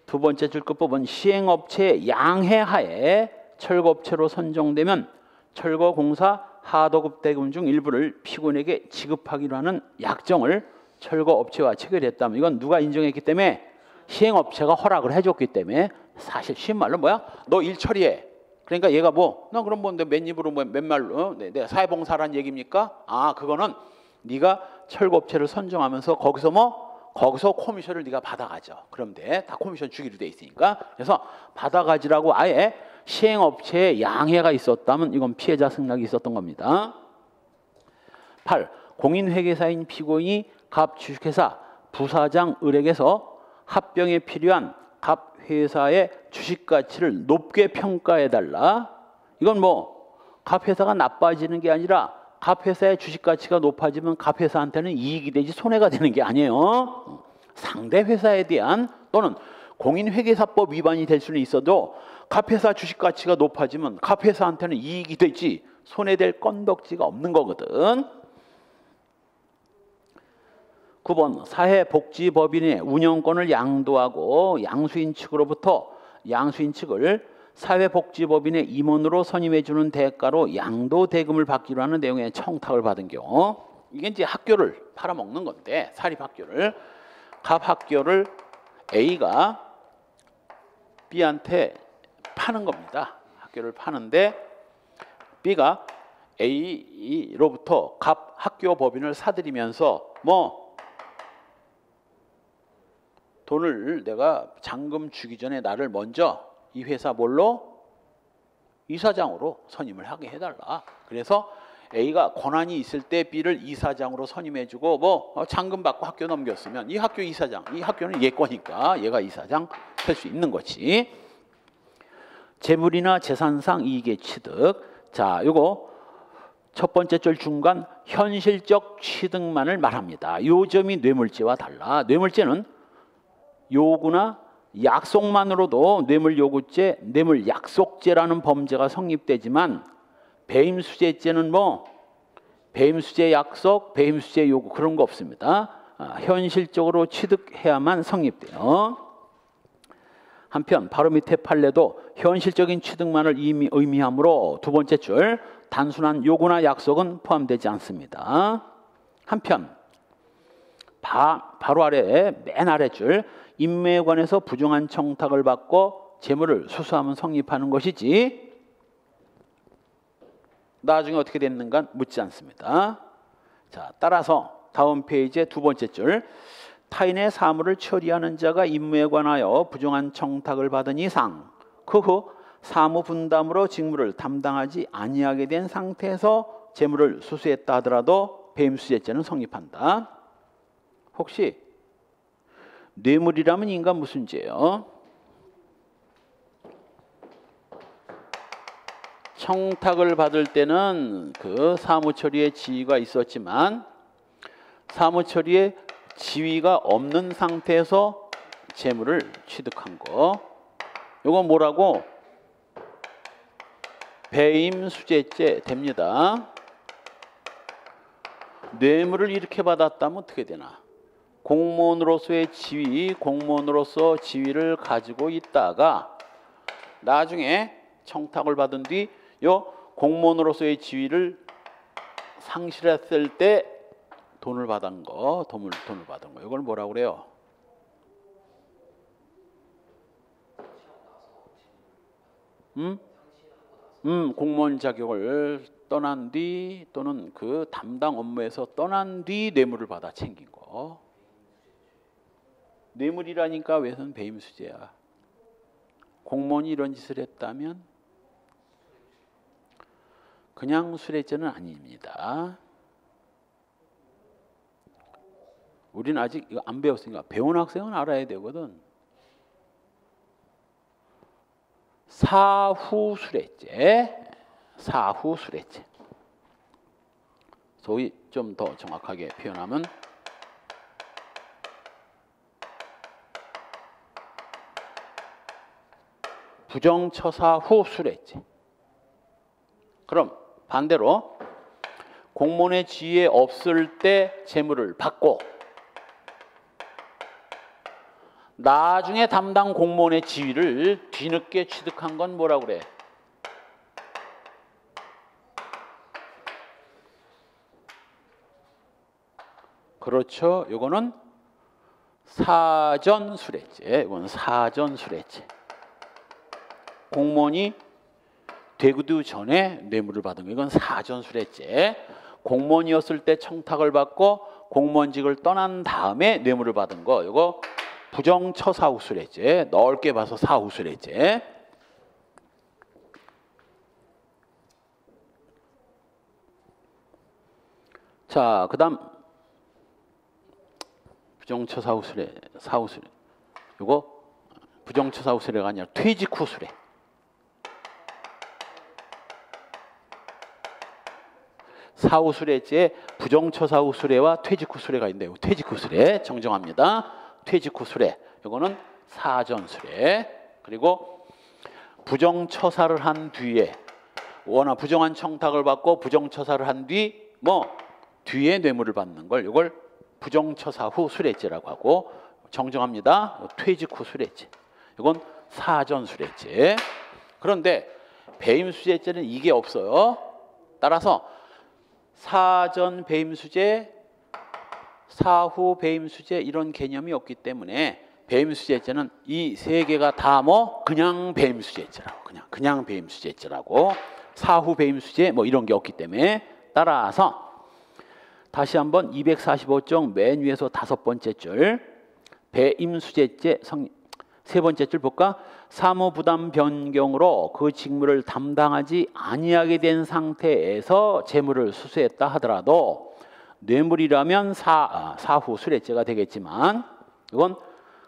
두 번째 줄 끝부분 시행업체의 양해하에 철거업체로 선정되면 철거공사 하도급 대금 중 일부를 피고인에게 지급하기로 하는 약정을 철거업체와 체결했다면 이건 누가 인정했기 때문에 시행업체가 허락을 해줬기 때문에 사실 쉬운 말로 뭐야? 너 일 처리해. 그러니까 얘가 뭐? 나 그럼 뭔데 몇 입으로 뭐 몇 말로? 어? 내가 사회봉사란 얘기입니까? 아 그거는 네가 철거업체를 선정하면서 거기서 뭐? 거기서 코미션을 네가 받아가죠. 그럼 돼. 다 코미션 주기로 돼 있으니까. 그래서 받아가지라고 아예 시행업체에 양해가 있었다면 이건 피해자 승낙이 있었던 겁니다. 팔. 공인회계사인 피고인이 갑 주식회사 부사장 을에게서 합병에 필요한 갑 회사의 주식 가치를 높게 평가해 달라. 이건 뭐 갑 회사가 나빠지는 게 아니라 갑 회사의 주식 가치가 높아지면 갑 회사한테는 이익이 되지 손해가 되는 게 아니에요. 상대 회사에 대한 또는 공인회계사법 위반이 될 수는 있어도 갑 회사 주식 가치가 높아지면 갑 회사한테는 이익이 되지 손해될 건덕지가 없는 거거든. 구 번 사회복지법인의 운영권을 양도하고 양수인 측으로부터 양수인 측을 사회복지법인의 임원으로 선임해주는 대가로 양도 대금을 받기로 하는 내용의 청탁을 받은 경우 이게 이제 학교를 팔아먹는 건데 사립학교를 갑학교를 A가 B한테 파는 겁니다. 학교를 파는데 B가 A로부터 갑학교 법인을 사들이면서 뭐 돈을 내가 잔금 주기 전에 나를 먼저 이 회사 뭘로? 이사장으로 선임을 하게 해달라. 그래서 A가 권한이 있을 때 B를 이사장으로 선임해주고 뭐 잔금 받고 학교 넘겼으면 이 학교 이사장, 이 학교는 얘 거니까 얘가 이사장 할 수 있는 거지. 재물이나 재산상 이익의 취득. 자, 요거 첫 번째 줄 중간 현실적 취득만을 말합니다. 요 점이 뇌물죄와 달라. 뇌물죄는 요구나 약속만으로도 뇌물요구죄, 뇌물약속죄라는 범죄가 성립되지만 배임수재죄는 뭐 배임수재 약속, 배임수재 요구 그런 거 없습니다. 아, 현실적으로 취득해야만 성립돼요. 한편 바로 밑에 판례도 현실적인 취득만을 이미 의미하므로 두 번째 줄 단순한 요구나 약속은 포함되지 않습니다. 한편 바, 바로 아래 맨 아래 줄 임매에 관해서 부정한 청탁을 받고 재물을 수수하면 성립하는 것이지 나중에 어떻게 됐는가 묻지 않습니다. 자, 따라서 다음 페이지의 두 번째 줄 타인의 사물을 처리하는 자가 임무에 관하여 부정한 청탁을 받은 이상 그 후 사무 분담으로 직무를 담당하지 아니하게 된 상태에서 재물을 수수했다 하더라도 배임수재죄는 성립한다. 혹시 뇌물이라면 인간 무슨 죄요? 청탁을 받을 때는 그 사무처리의 지위가 있었지만 사무처리의 지위가 없는 상태에서 재물을 취득한 거. 이건 뭐라고? 배임수재죄 됩니다. 뇌물을 이렇게 받았다면 어떻게 되나? 공무원으로서의 지위, 공무원으로서 지위를 가지고 있다가 나중에 청탁을 받은 뒤 요 공무원으로서의 지위를 상실했을 때 돈을 받은 거, 돈을, 돈을 받은 거. 이걸 뭐라고 그래요? 음? 음, 공무원 자격을 떠난 뒤 또는 그 담당 업무에서 떠난 뒤 뇌물을 받아 챙긴 거. 뇌물이라니까 왜선 배임수재야. 공무원이 이런 짓을 했다면 그냥 수뢰죄는 아닙니다. 우리는 아직 이거 안 배웠으니까 배운 학생은 알아야 되거든. 사후 수뢰죄, 사후 수뢰죄. 소위 좀 더 정확하게 표현하면 부정처사 후 수뢰죄. 그럼 반대로 공무원의 지위에 없을 때 재물을 받고 나중에 담당 공무원의 지위를 뒤늦게 취득한 건 뭐라고 그래? 그렇죠. 요거는 사전 수뢰죄. 이건 사전 수뢰죄. 공무원이 되기도 전에 뇌물을 받은 거. 이건 사전수뢰죄. 공무원이었을 때 청탁을 받고 공무원직을 떠난 다음에 뇌물을 받은 거. 이거 부정처사후수뢰죄. 넓게 봐서 사후수뢰죄. 자, 그다음 부정처사후수뢰, 사후수뢰. 이거 부정처사후수뢰가 아니라 퇴직후수뢰. 사후수뢰죄 부정처사후수뢰와 퇴직후수뢰가 있는데 퇴직후수뢰 정정합니다. 퇴직후수뢰 이거는 사전수뢰. 그리고 부정처사를 한 뒤에 워낙 부정한 청탁을 받고 부정처사를 한 뒤 뭐 뒤에 뇌물을 받는 걸 이걸 부정처사후수뢰죄라고 하고 정정합니다. 퇴직후수뢰죄 이건 사전수뢰죄. 그런데 배임수재죄는 이게 없어요. 따라서 사전 배임수재, 사후 배임수재 이런 개념이 없기 때문에 배임수재죄는 이 세 개가 다 뭐 그냥 배임수재죄라고 그냥 그냥 배임수재죄라고 사후 배임수재 뭐 이런 게 없기 때문에 따라서 다시 한번 이백사십오 쪽 맨 위에서 다섯 번째 줄 배임수재죄 성립. 세 번째 줄 볼까? 사무부담 변경으로 그 직무를 담당하지 아니하게 된 상태에서 재물을 수수했다 하더라도 뇌물이라면 사, 사후 수뢰죄가 되겠지만 이건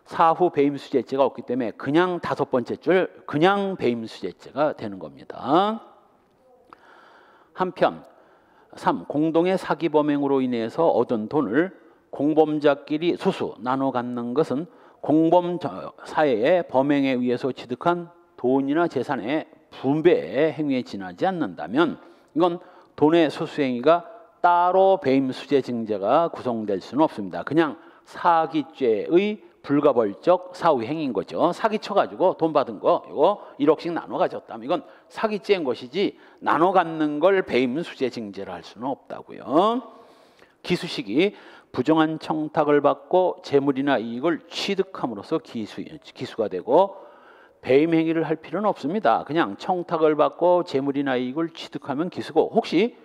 사후 배임수재죄가 없기 때문에 그냥 다섯 번째 줄 그냥 배임수재죄가 되는 겁니다. 한편 삼. 공동의 사기 범행으로 인해서 얻은 돈을 공범자끼리 수수 나눠 갖는 것은 공범 사회의 범행에 의해서 취득한 돈이나 재산의 분배 행위에 지나지 않는다면 이건 돈의 수수 행위가 따로 배임수재 증제가 구성될 수는 없습니다. 그냥 사기죄의 불가벌적 사후 행위인 거죠. 사기 쳐가지고 돈 받은 거 이거 일억씩 나눠 가졌다면 이건 사기죄인 것이지 나눠 갖는 걸 배임수재 증제를 할 수는 없다고요. 기수식이 부정한 청탁을 받고 재물이나 이익을 취득함으로써 기수, 기수가 되고 배임 행위를 할 필요는 없습니다. 그냥 청탁을 받고 재물이나 이익을 취득하면 기수고 혹시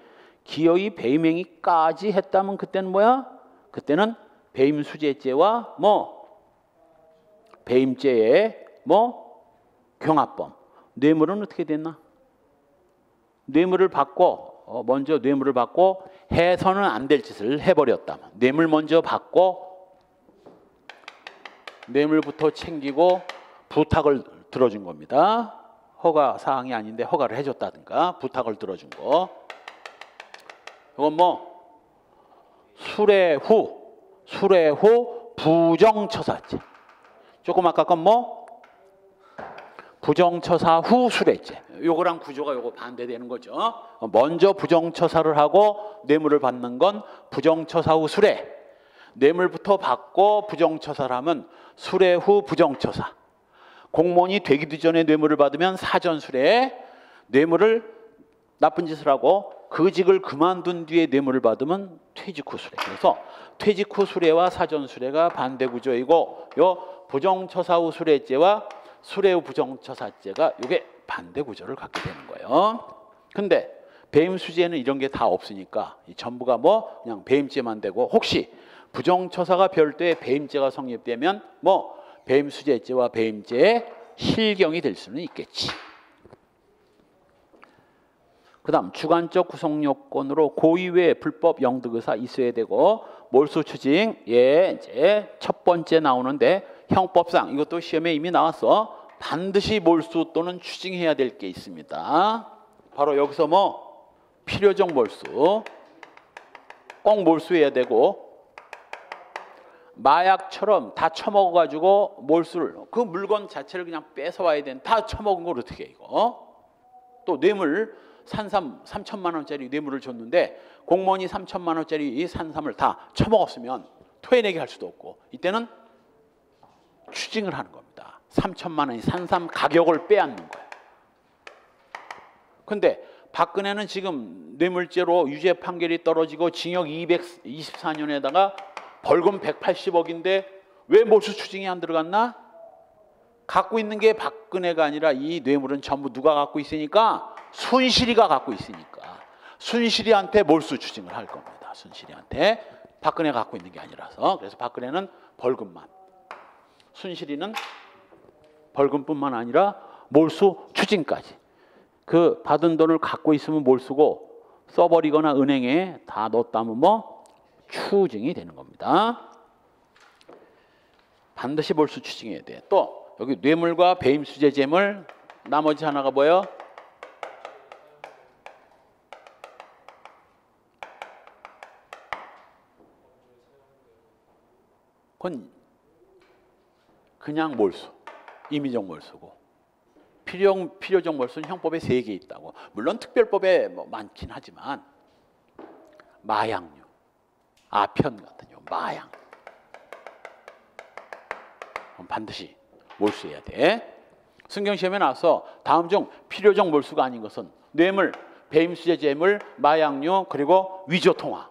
기여의 배임 행위까지 했다면 그때는 뭐야? 그때는 배임수재죄와 뭐 배임죄의 뭐 경합범. 뇌물은 어떻게 됐나? 뇌물을 받고 먼저 뇌물을 받고 해서는 안 될 짓을 해버렸다면 뇌물 먼저 받고 뇌물부터 챙기고 부탁을 들어준 겁니다. 허가 사항이 아닌데 허가를 해줬다든가 부탁을 들어준 거 이건 뭐 수뢰 후 수뢰 후 부정처사죄 조금 아까 건 뭐 부정처사 후 수뢰죄 요거랑 구조가 요거 반대되는 거죠. 먼저 부정처사를 하고 뇌물을 받는 건 부정처사 후 수뢰. 뇌물부터 받고 부정처사를 하면 수뢰 후 부정처사. 공무원이 되기도 전에 뇌물을 받으면 사전 수뢰. 뇌물을 나쁜 짓을 하고 그 직을 그만둔 뒤에 뇌물을 받으면 퇴직 후 수뢰. 그래서 퇴직 후 수뢰와 사전 수뢰가 반대 구조이고 요 부정처사 후 수뢰죄와 수뢰 후 부정처사죄가 요게 반대 구조를 갖게 되는 거예요. 근데 배임수재는 이런 게 다 없으니까 이 전부가 뭐 그냥 배임죄만 되고 혹시 부정처사가 별도의 배임죄가 성립되면 뭐 배임수재죄와 배임죄의 실경이 될 수는 있겠지. 그다음 주관적 구성요건으로 고의 외 불법 영득 의사 있어야 되고 몰수 추징 예 이제 첫 번째 나오는데 형법상 이것도 시험에 이미 나왔어. 반드시 몰수 또는 추징해야 될 게 있습니다. 바로 여기서 뭐 필요적 몰수 꼭 몰수해야 되고 마약처럼 다 처먹어가지고 몰수를 그 물건 자체를 그냥 뺏어와야 되는 다 처먹은 걸 어떻게 해 이거 또 뇌물 산삼 삼천만 원짜리 뇌물을 줬는데 공무원이 삼천만 원짜리 이 산삼을 다 처먹었으면 토해내게 할 수도 없고 이때는 추징을 하는 겁니다. 삼천만 원이 산삼 가격을 빼앗는 거예요. 근데 박근혜는 지금 뇌물죄로 유죄 판결이 떨어지고 징역 이백이십사 년에다가 벌금 백팔십억인데 왜 몰수 추징이 안 들어갔나? 갖고 있는 게 박근혜가 아니라 이 뇌물은 전부 누가 갖고 있으니까 순실이가 갖고 있으니까 순실이한테 몰수 추징을 할 겁니다. 순실이한테 박근혜가 갖고 있는 게 아니라서 그래서 박근혜는 벌금만 순실이는 벌금뿐만 아니라 몰수 추징까지 그 받은 돈을 갖고 있으면 몰수고 써버리거나 은행에 다 넣었다면 뭐 추징이 되는 겁니다. 반드시 몰수 추징해야 돼. 또 여기 뇌물과 배임수재 재물 나머지 하나가 뭐예요? 그건 그냥 몰수 임의적 몰수고 필요, 필요적 몰수는 형법에 세 개 있다고. 물론 특별법에 뭐 많긴 하지만 마약류, 아편 같은 경우 마약 그럼 반드시 몰수해야 돼. 순경시험에 나와서 다음 중 필요적 몰수가 아닌 것은 뇌물, 배임수재 재물, 마약류 그리고 위조통화.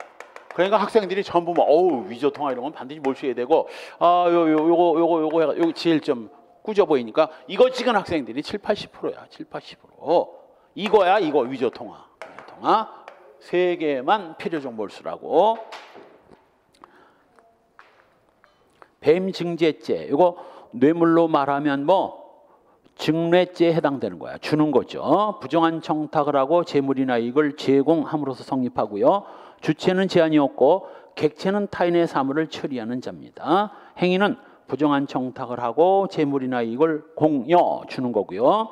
그러니까 학생들이 전부 뭐 어우 위조통화 이런 건 반드시 몰수해야 되고 아 요, 요, 요거 요거 요거 해가 요거 제일 좀 꾸져 보이니까 이거 찍은 학생들이 칠, 팔십 퍼센트야. 칠, 팔십 퍼센트. 이거야 이거 위조통화. 위조통화. 세 개만 필요적 몰수라고. 뱀 증제죄, 이거 뇌물로 말하면 뭐 증례죄에 해당되는 거야. 주는 거죠. 부정한 청탁을 하고 재물이나 이걸 제공함으로써 성립하고요. 주체는 제한이 없고 객체는 타인의 사물을 처리하는 자입니다. 행위는 부정한 청탁을 하고 재물이나 이걸 공여 주는 거고요.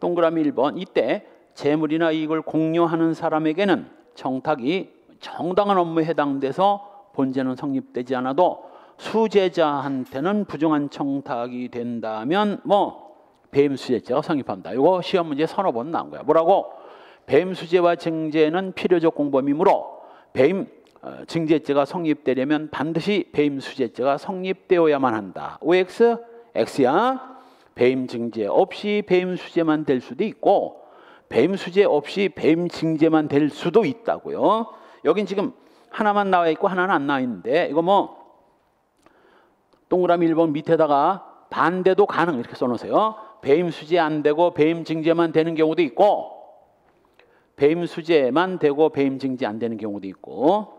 동그라미 일 번, 이때 재물이나 이걸 공여하는 사람에게는 청탁이 정당한 업무에 해당돼서 본죄는 성립되지 않아도 수재자한테는 부정한 청탁이 된다면 뭐 배임수재죄가 성립합니다. 이거 시험 문제 서너 번 나온 거야. 뭐라고? 배임수재와 증제는 필요적 공범이므로 배임 어, 증제죄가 성립되려면 반드시 배임수재죄가 성립되어야만 한다. 오엑스? X야. 배임증제 없이 배임수재만 될 수도 있고 배임수재 없이 배임증제만 될 수도 있다고요. 여긴 지금 하나만 나와 있고 하나는 안 나와 있는데, 이거 뭐 동그라미 일 번 밑에다가 반대도 가능 이렇게 써놓으세요. 배임수재 안 되고 배임증제만 되는 경우도 있고 배임수재만 되고 배임증제 안 되는 경우도 있고,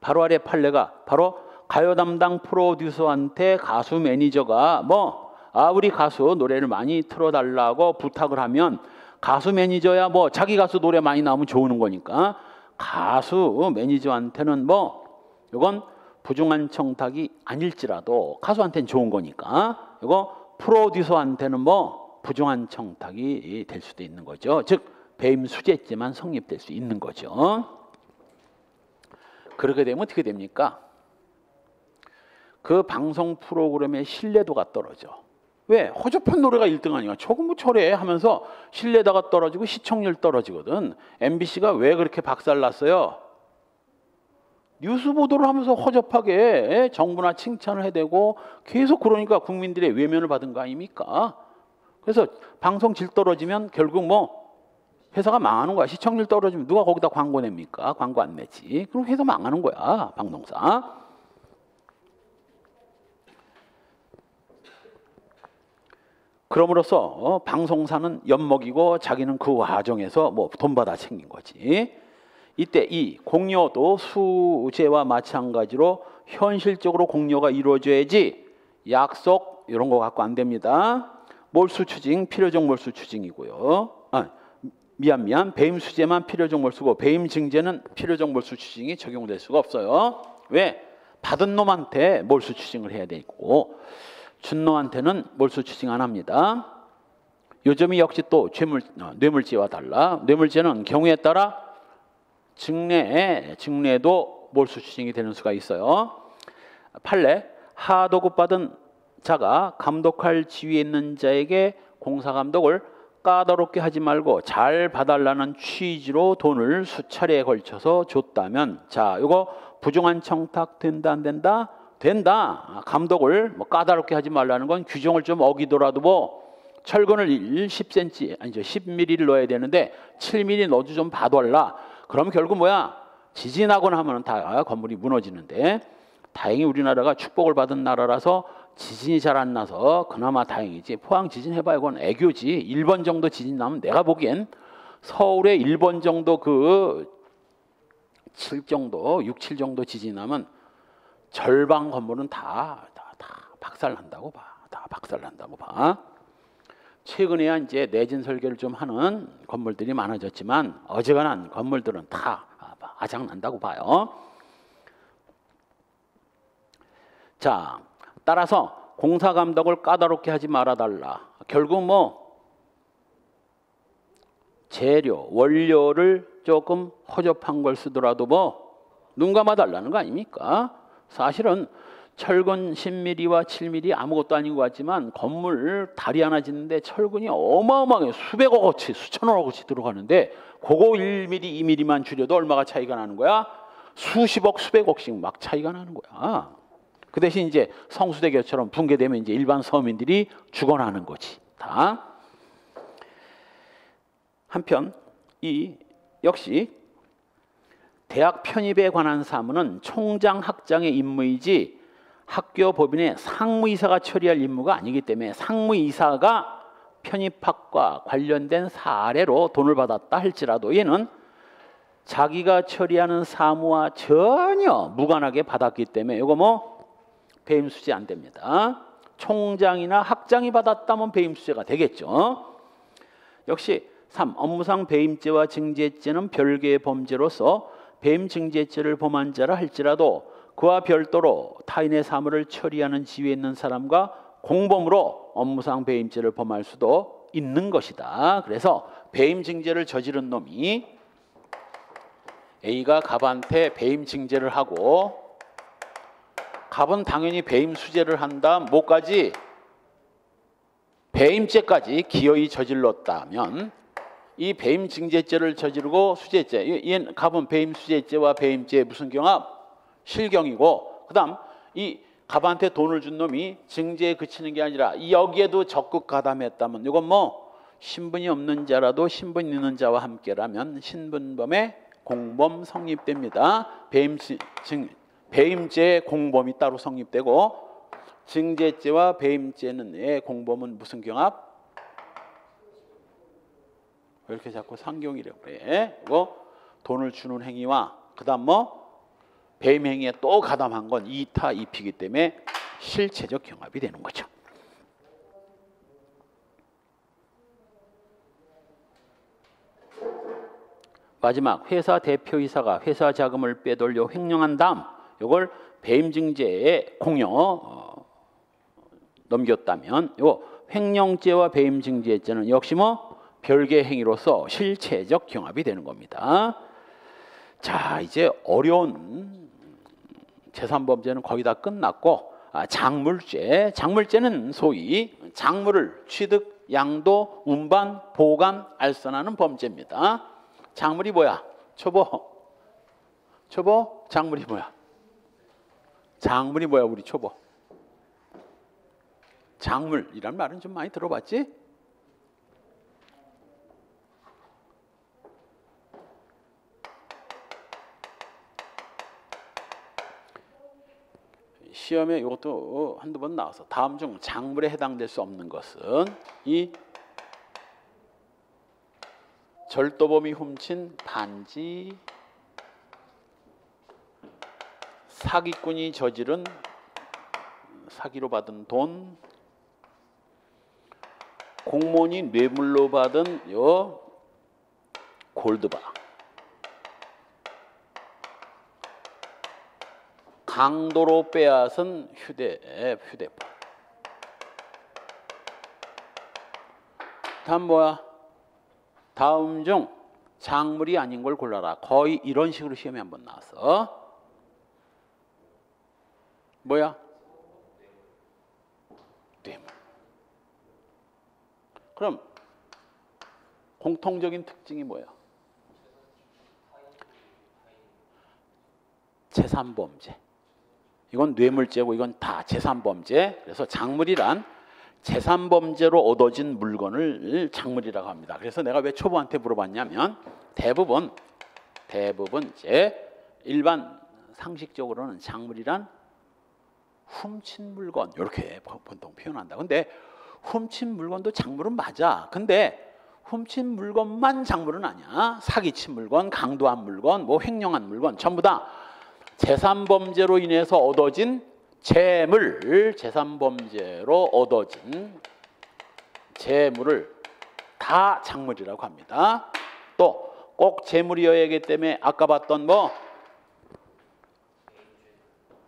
바로 아래 판례가 바로 가요 담당 프로듀서한테 가수 매니저가 뭐 아 우리 가수 노래를 많이 틀어달라고 부탁을 하면 가수 매니저야 뭐 자기 가수 노래 많이 나오면 좋은 거니까 가수 매니저한테는 뭐 이건 부정한 청탁이 아닐지라도 가수한테는 좋은 거니까 이거 프로듀서한테는 뭐 부정한 청탁이 될 수도 있는 거죠. 즉 배임수재죄만 성립될 수 있는 거죠. 그렇게 되면 어떻게 됩니까? 그 방송 프로그램의 신뢰도가 떨어져. 왜? 허접한 노래가 일 등 아니야. 저거 뭐 저래 하면서 신뢰도가 떨어지고 시청률 떨어지거든. 엠비씨가 왜 그렇게 박살났어요? 뉴스 보도를 하면서 허접하게 정부나 칭찬을 해대고 계속 그러니까 국민들의 외면을 받은 거 아닙니까? 그래서 방송 질 떨어지면 결국 뭐 회사가 망하는 거야. 시청률 떨어지면 누가 거기다 광고 냅니까? 광고 안 내지. 그럼 회사 망하는 거야, 방송사. 그럼으로써 방송사는 엿먹이고 자기는 그 와중에서 뭐 돈 받아 챙긴 거지. 이때 이 공여도 수재와 마찬가지로 현실적으로 공여가 이루어져야지 약속 이런 거 갖고 안 됩니다. 몰수 추징, 필요적 몰수 추징이고요. 아, 미안 미안. 배임 수재만 필요적 몰수고 배임 증제는 필요적 몰수 추징이 적용될 수가 없어요. 왜? 받은 놈한테 몰수 추징을 해야 되고 준노한테는 몰수 추징 안 합니다. 요점이 역시 또 죄물, 뇌물죄와 달라. 뇌물죄는 경우에 따라 증례, 증례도 몰수 추징이 되는 수가 있어요. 판례, 하도급 받은 자가 감독할 지위에 있는 자에게 공사감독을 까다롭게 하지 말고 잘 봐달라는 취지로 돈을 수차례에 걸쳐서 줬다면, 자, 이거 부정한 청탁 된다 안 된다? 된다. 감독을 뭐 까다롭게 하지 말라는 건 규정을 좀 어기더라도 뭐 철근을 십 센티미터 아니죠 십 밀리미터를 넣어야 되는데 칠 밀리미터 넣어도 좀 봐달라. 그럼 결국 뭐야? 지진하거나 하면 다 건물이 무너지는데, 다행히 우리나라가 축복을 받은 나라라서 지진이 잘 안 나서 그나마 다행이지. 포항 지진 해봐야 그건 애교지. 일 번 정도 지진 나면 내가 보기엔 서울에 일 번 정도 그 칠 정도 육, 칠 정도 지진 나면 절반 건물은 다, 다, 다 박살난다고 봐. 다 박살난다고 봐. 최근에야 이제 내진 설계를 좀 하는 건물들이 많아졌지만 어지간한 건물들은 다 아작난다고 봐요. 자, 따라서 공사 감독을 까다롭게 하지 말아달라. 결국 뭐 재료, 원료를 조금 허접한 걸 쓰더라도 뭐 눈 감아달라는 거 아닙니까? 사실은 철근 십 밀리미터와 칠 밀리미터 아무것도 아닌 것 같지만 건물 다리 하나 짓는데 철근이 어마어마하게 수백억 어치, 수천억 어치 들어가는데 그거 일 밀리미터, 이 밀리미터만 줄여도 얼마가 차이가 나는 거야? 수십억, 수백억씩 막 차이가 나는 거야. 그 대신 이제 성수대교처럼 붕괴되면 이제 일반 서민들이 죽어나는 거지. 다. 한편 이 역시 대학 편입에 관한 사무는 총장 학장의 임무이지 학교 법인의 상무이사가 처리할 임무가 아니기 때문에 상무이사가 편입학과 관련된 사례로 돈을 받았다 할지라도 얘는 자기가 처리하는 사무와 전혀 무관하게 받았기 때문에 이거 뭐 배임 수재 안 됩니다. 총장이나 학장이 받았다면 배임 수재가 되겠죠. 역시 삼. 업무상 배임죄와 징계죄는 별개의 범죄로서 배임 징계죄를 범한 자라 할지라도 그와 별도로 타인의 사무를 처리하는 지위에 있는 사람과 공범으로 업무상 배임죄를 범할 수도 있는 것이다. 그래서 배임 징계를 저지른 놈이 A가 갑한테 배임 징계를 하고 갑은 당연히 배임 수재를 한다. 뭐까지? 배임죄까지 기어이 저질렀다면 이 배임 징계죄를 저지르고 수재죄, 갑은 배임 수재죄와 배임죄 무슨 경합? 실경이고, 그다음 이 갑한테 돈을 준 놈이 징계에 그치는 게 아니라 여기에도 적극 가담했다면 이건 뭐 신분이 없는 자라도 신분 있는 자와 함께라면 신분범의 공범 성립됩니다. 배임 징 배임죄의 공범이 따로 성립되고 징계죄와 배임죄는의 공범은 무슨 경합? 왜 이렇게 자꾸 상경이래요? 그래. 이거 돈을 주는 행위와 그다음 뭐 배임 행위에 또 가담한 건 이타 이피이기 때문에 실체적 경합이 되는 거죠. 마지막, 회사 대표이사가 회사 자금을 빼돌려 횡령한 다음 이걸 배임징계에 공여 넘겼다면 요 횡령죄와 배임징계죄는 역시 뭐 별개의 행위로서 실체적 경합이 되는 겁니다. 자, 이제 어려운 재산범죄는 거의 다 끝났고, 아, 작물죄, 작물죄는 소위 작물을 취득, 양도, 운반, 보관, 알선하는 범죄입니다. 작물이 뭐야? 초보. 초보, 작물이 뭐야? 작물이 뭐야, 우리 초보? 작물이란 말은 좀 많이 들어봤지? 시험에 이것도 한두 번 나와서 다음 중 작물에 해당될 수 없는 것은 이 절도범이 훔친 반지, 사기꾼이 저지른 사기로 받은 돈, 공무원이 뇌물로 받은 요 골드바, 강도로 빼앗은 휴대, 휴대폰. 다음 뭐야? 다음 중 작물이 아닌 걸 골라라. 거의 이런 식으로 시험에 한번 나왔어. 뭐야? 뇌물. 그럼 공통적인 특징이 뭐야? 재산범죄. 이건 뇌물죄고 이건 다 재산범죄. 그래서 작물이란 재산범죄로 얻어진 물건을 작물이라고 합니다. 그래서 내가 왜 초보한테 물어봤냐면 대부분 대부분 이제 일반 상식적으로는 작물이란 훔친 물건 이렇게 보통 표현한다. 근데 훔친 물건도 작물은 맞아. 근데 훔친 물건만 작물은 아니야. 사기친 물건, 강도한 물건, 뭐 횡령한 물건 전부 다 재산범죄로 인해서 얻어진 재물, 재산범죄로 얻어진 재물을 다 작물이라고 합니다. 또 꼭 재물이어야 하기 때문에 아까 봤던 뭐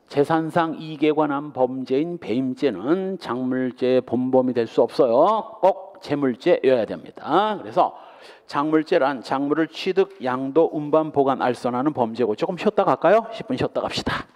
재산상 이익에 관한 범죄인 배임죄는 작물죄의 본범이 될 수 없어요. 꼭 재물죄여야 됩니다. 그래서 작물죄란 작물을 취득, 양도, 운반, 보관, 알선하는 범죄고, 조금 쉬었다 갈까요? 십 분 쉬었다 갑시다.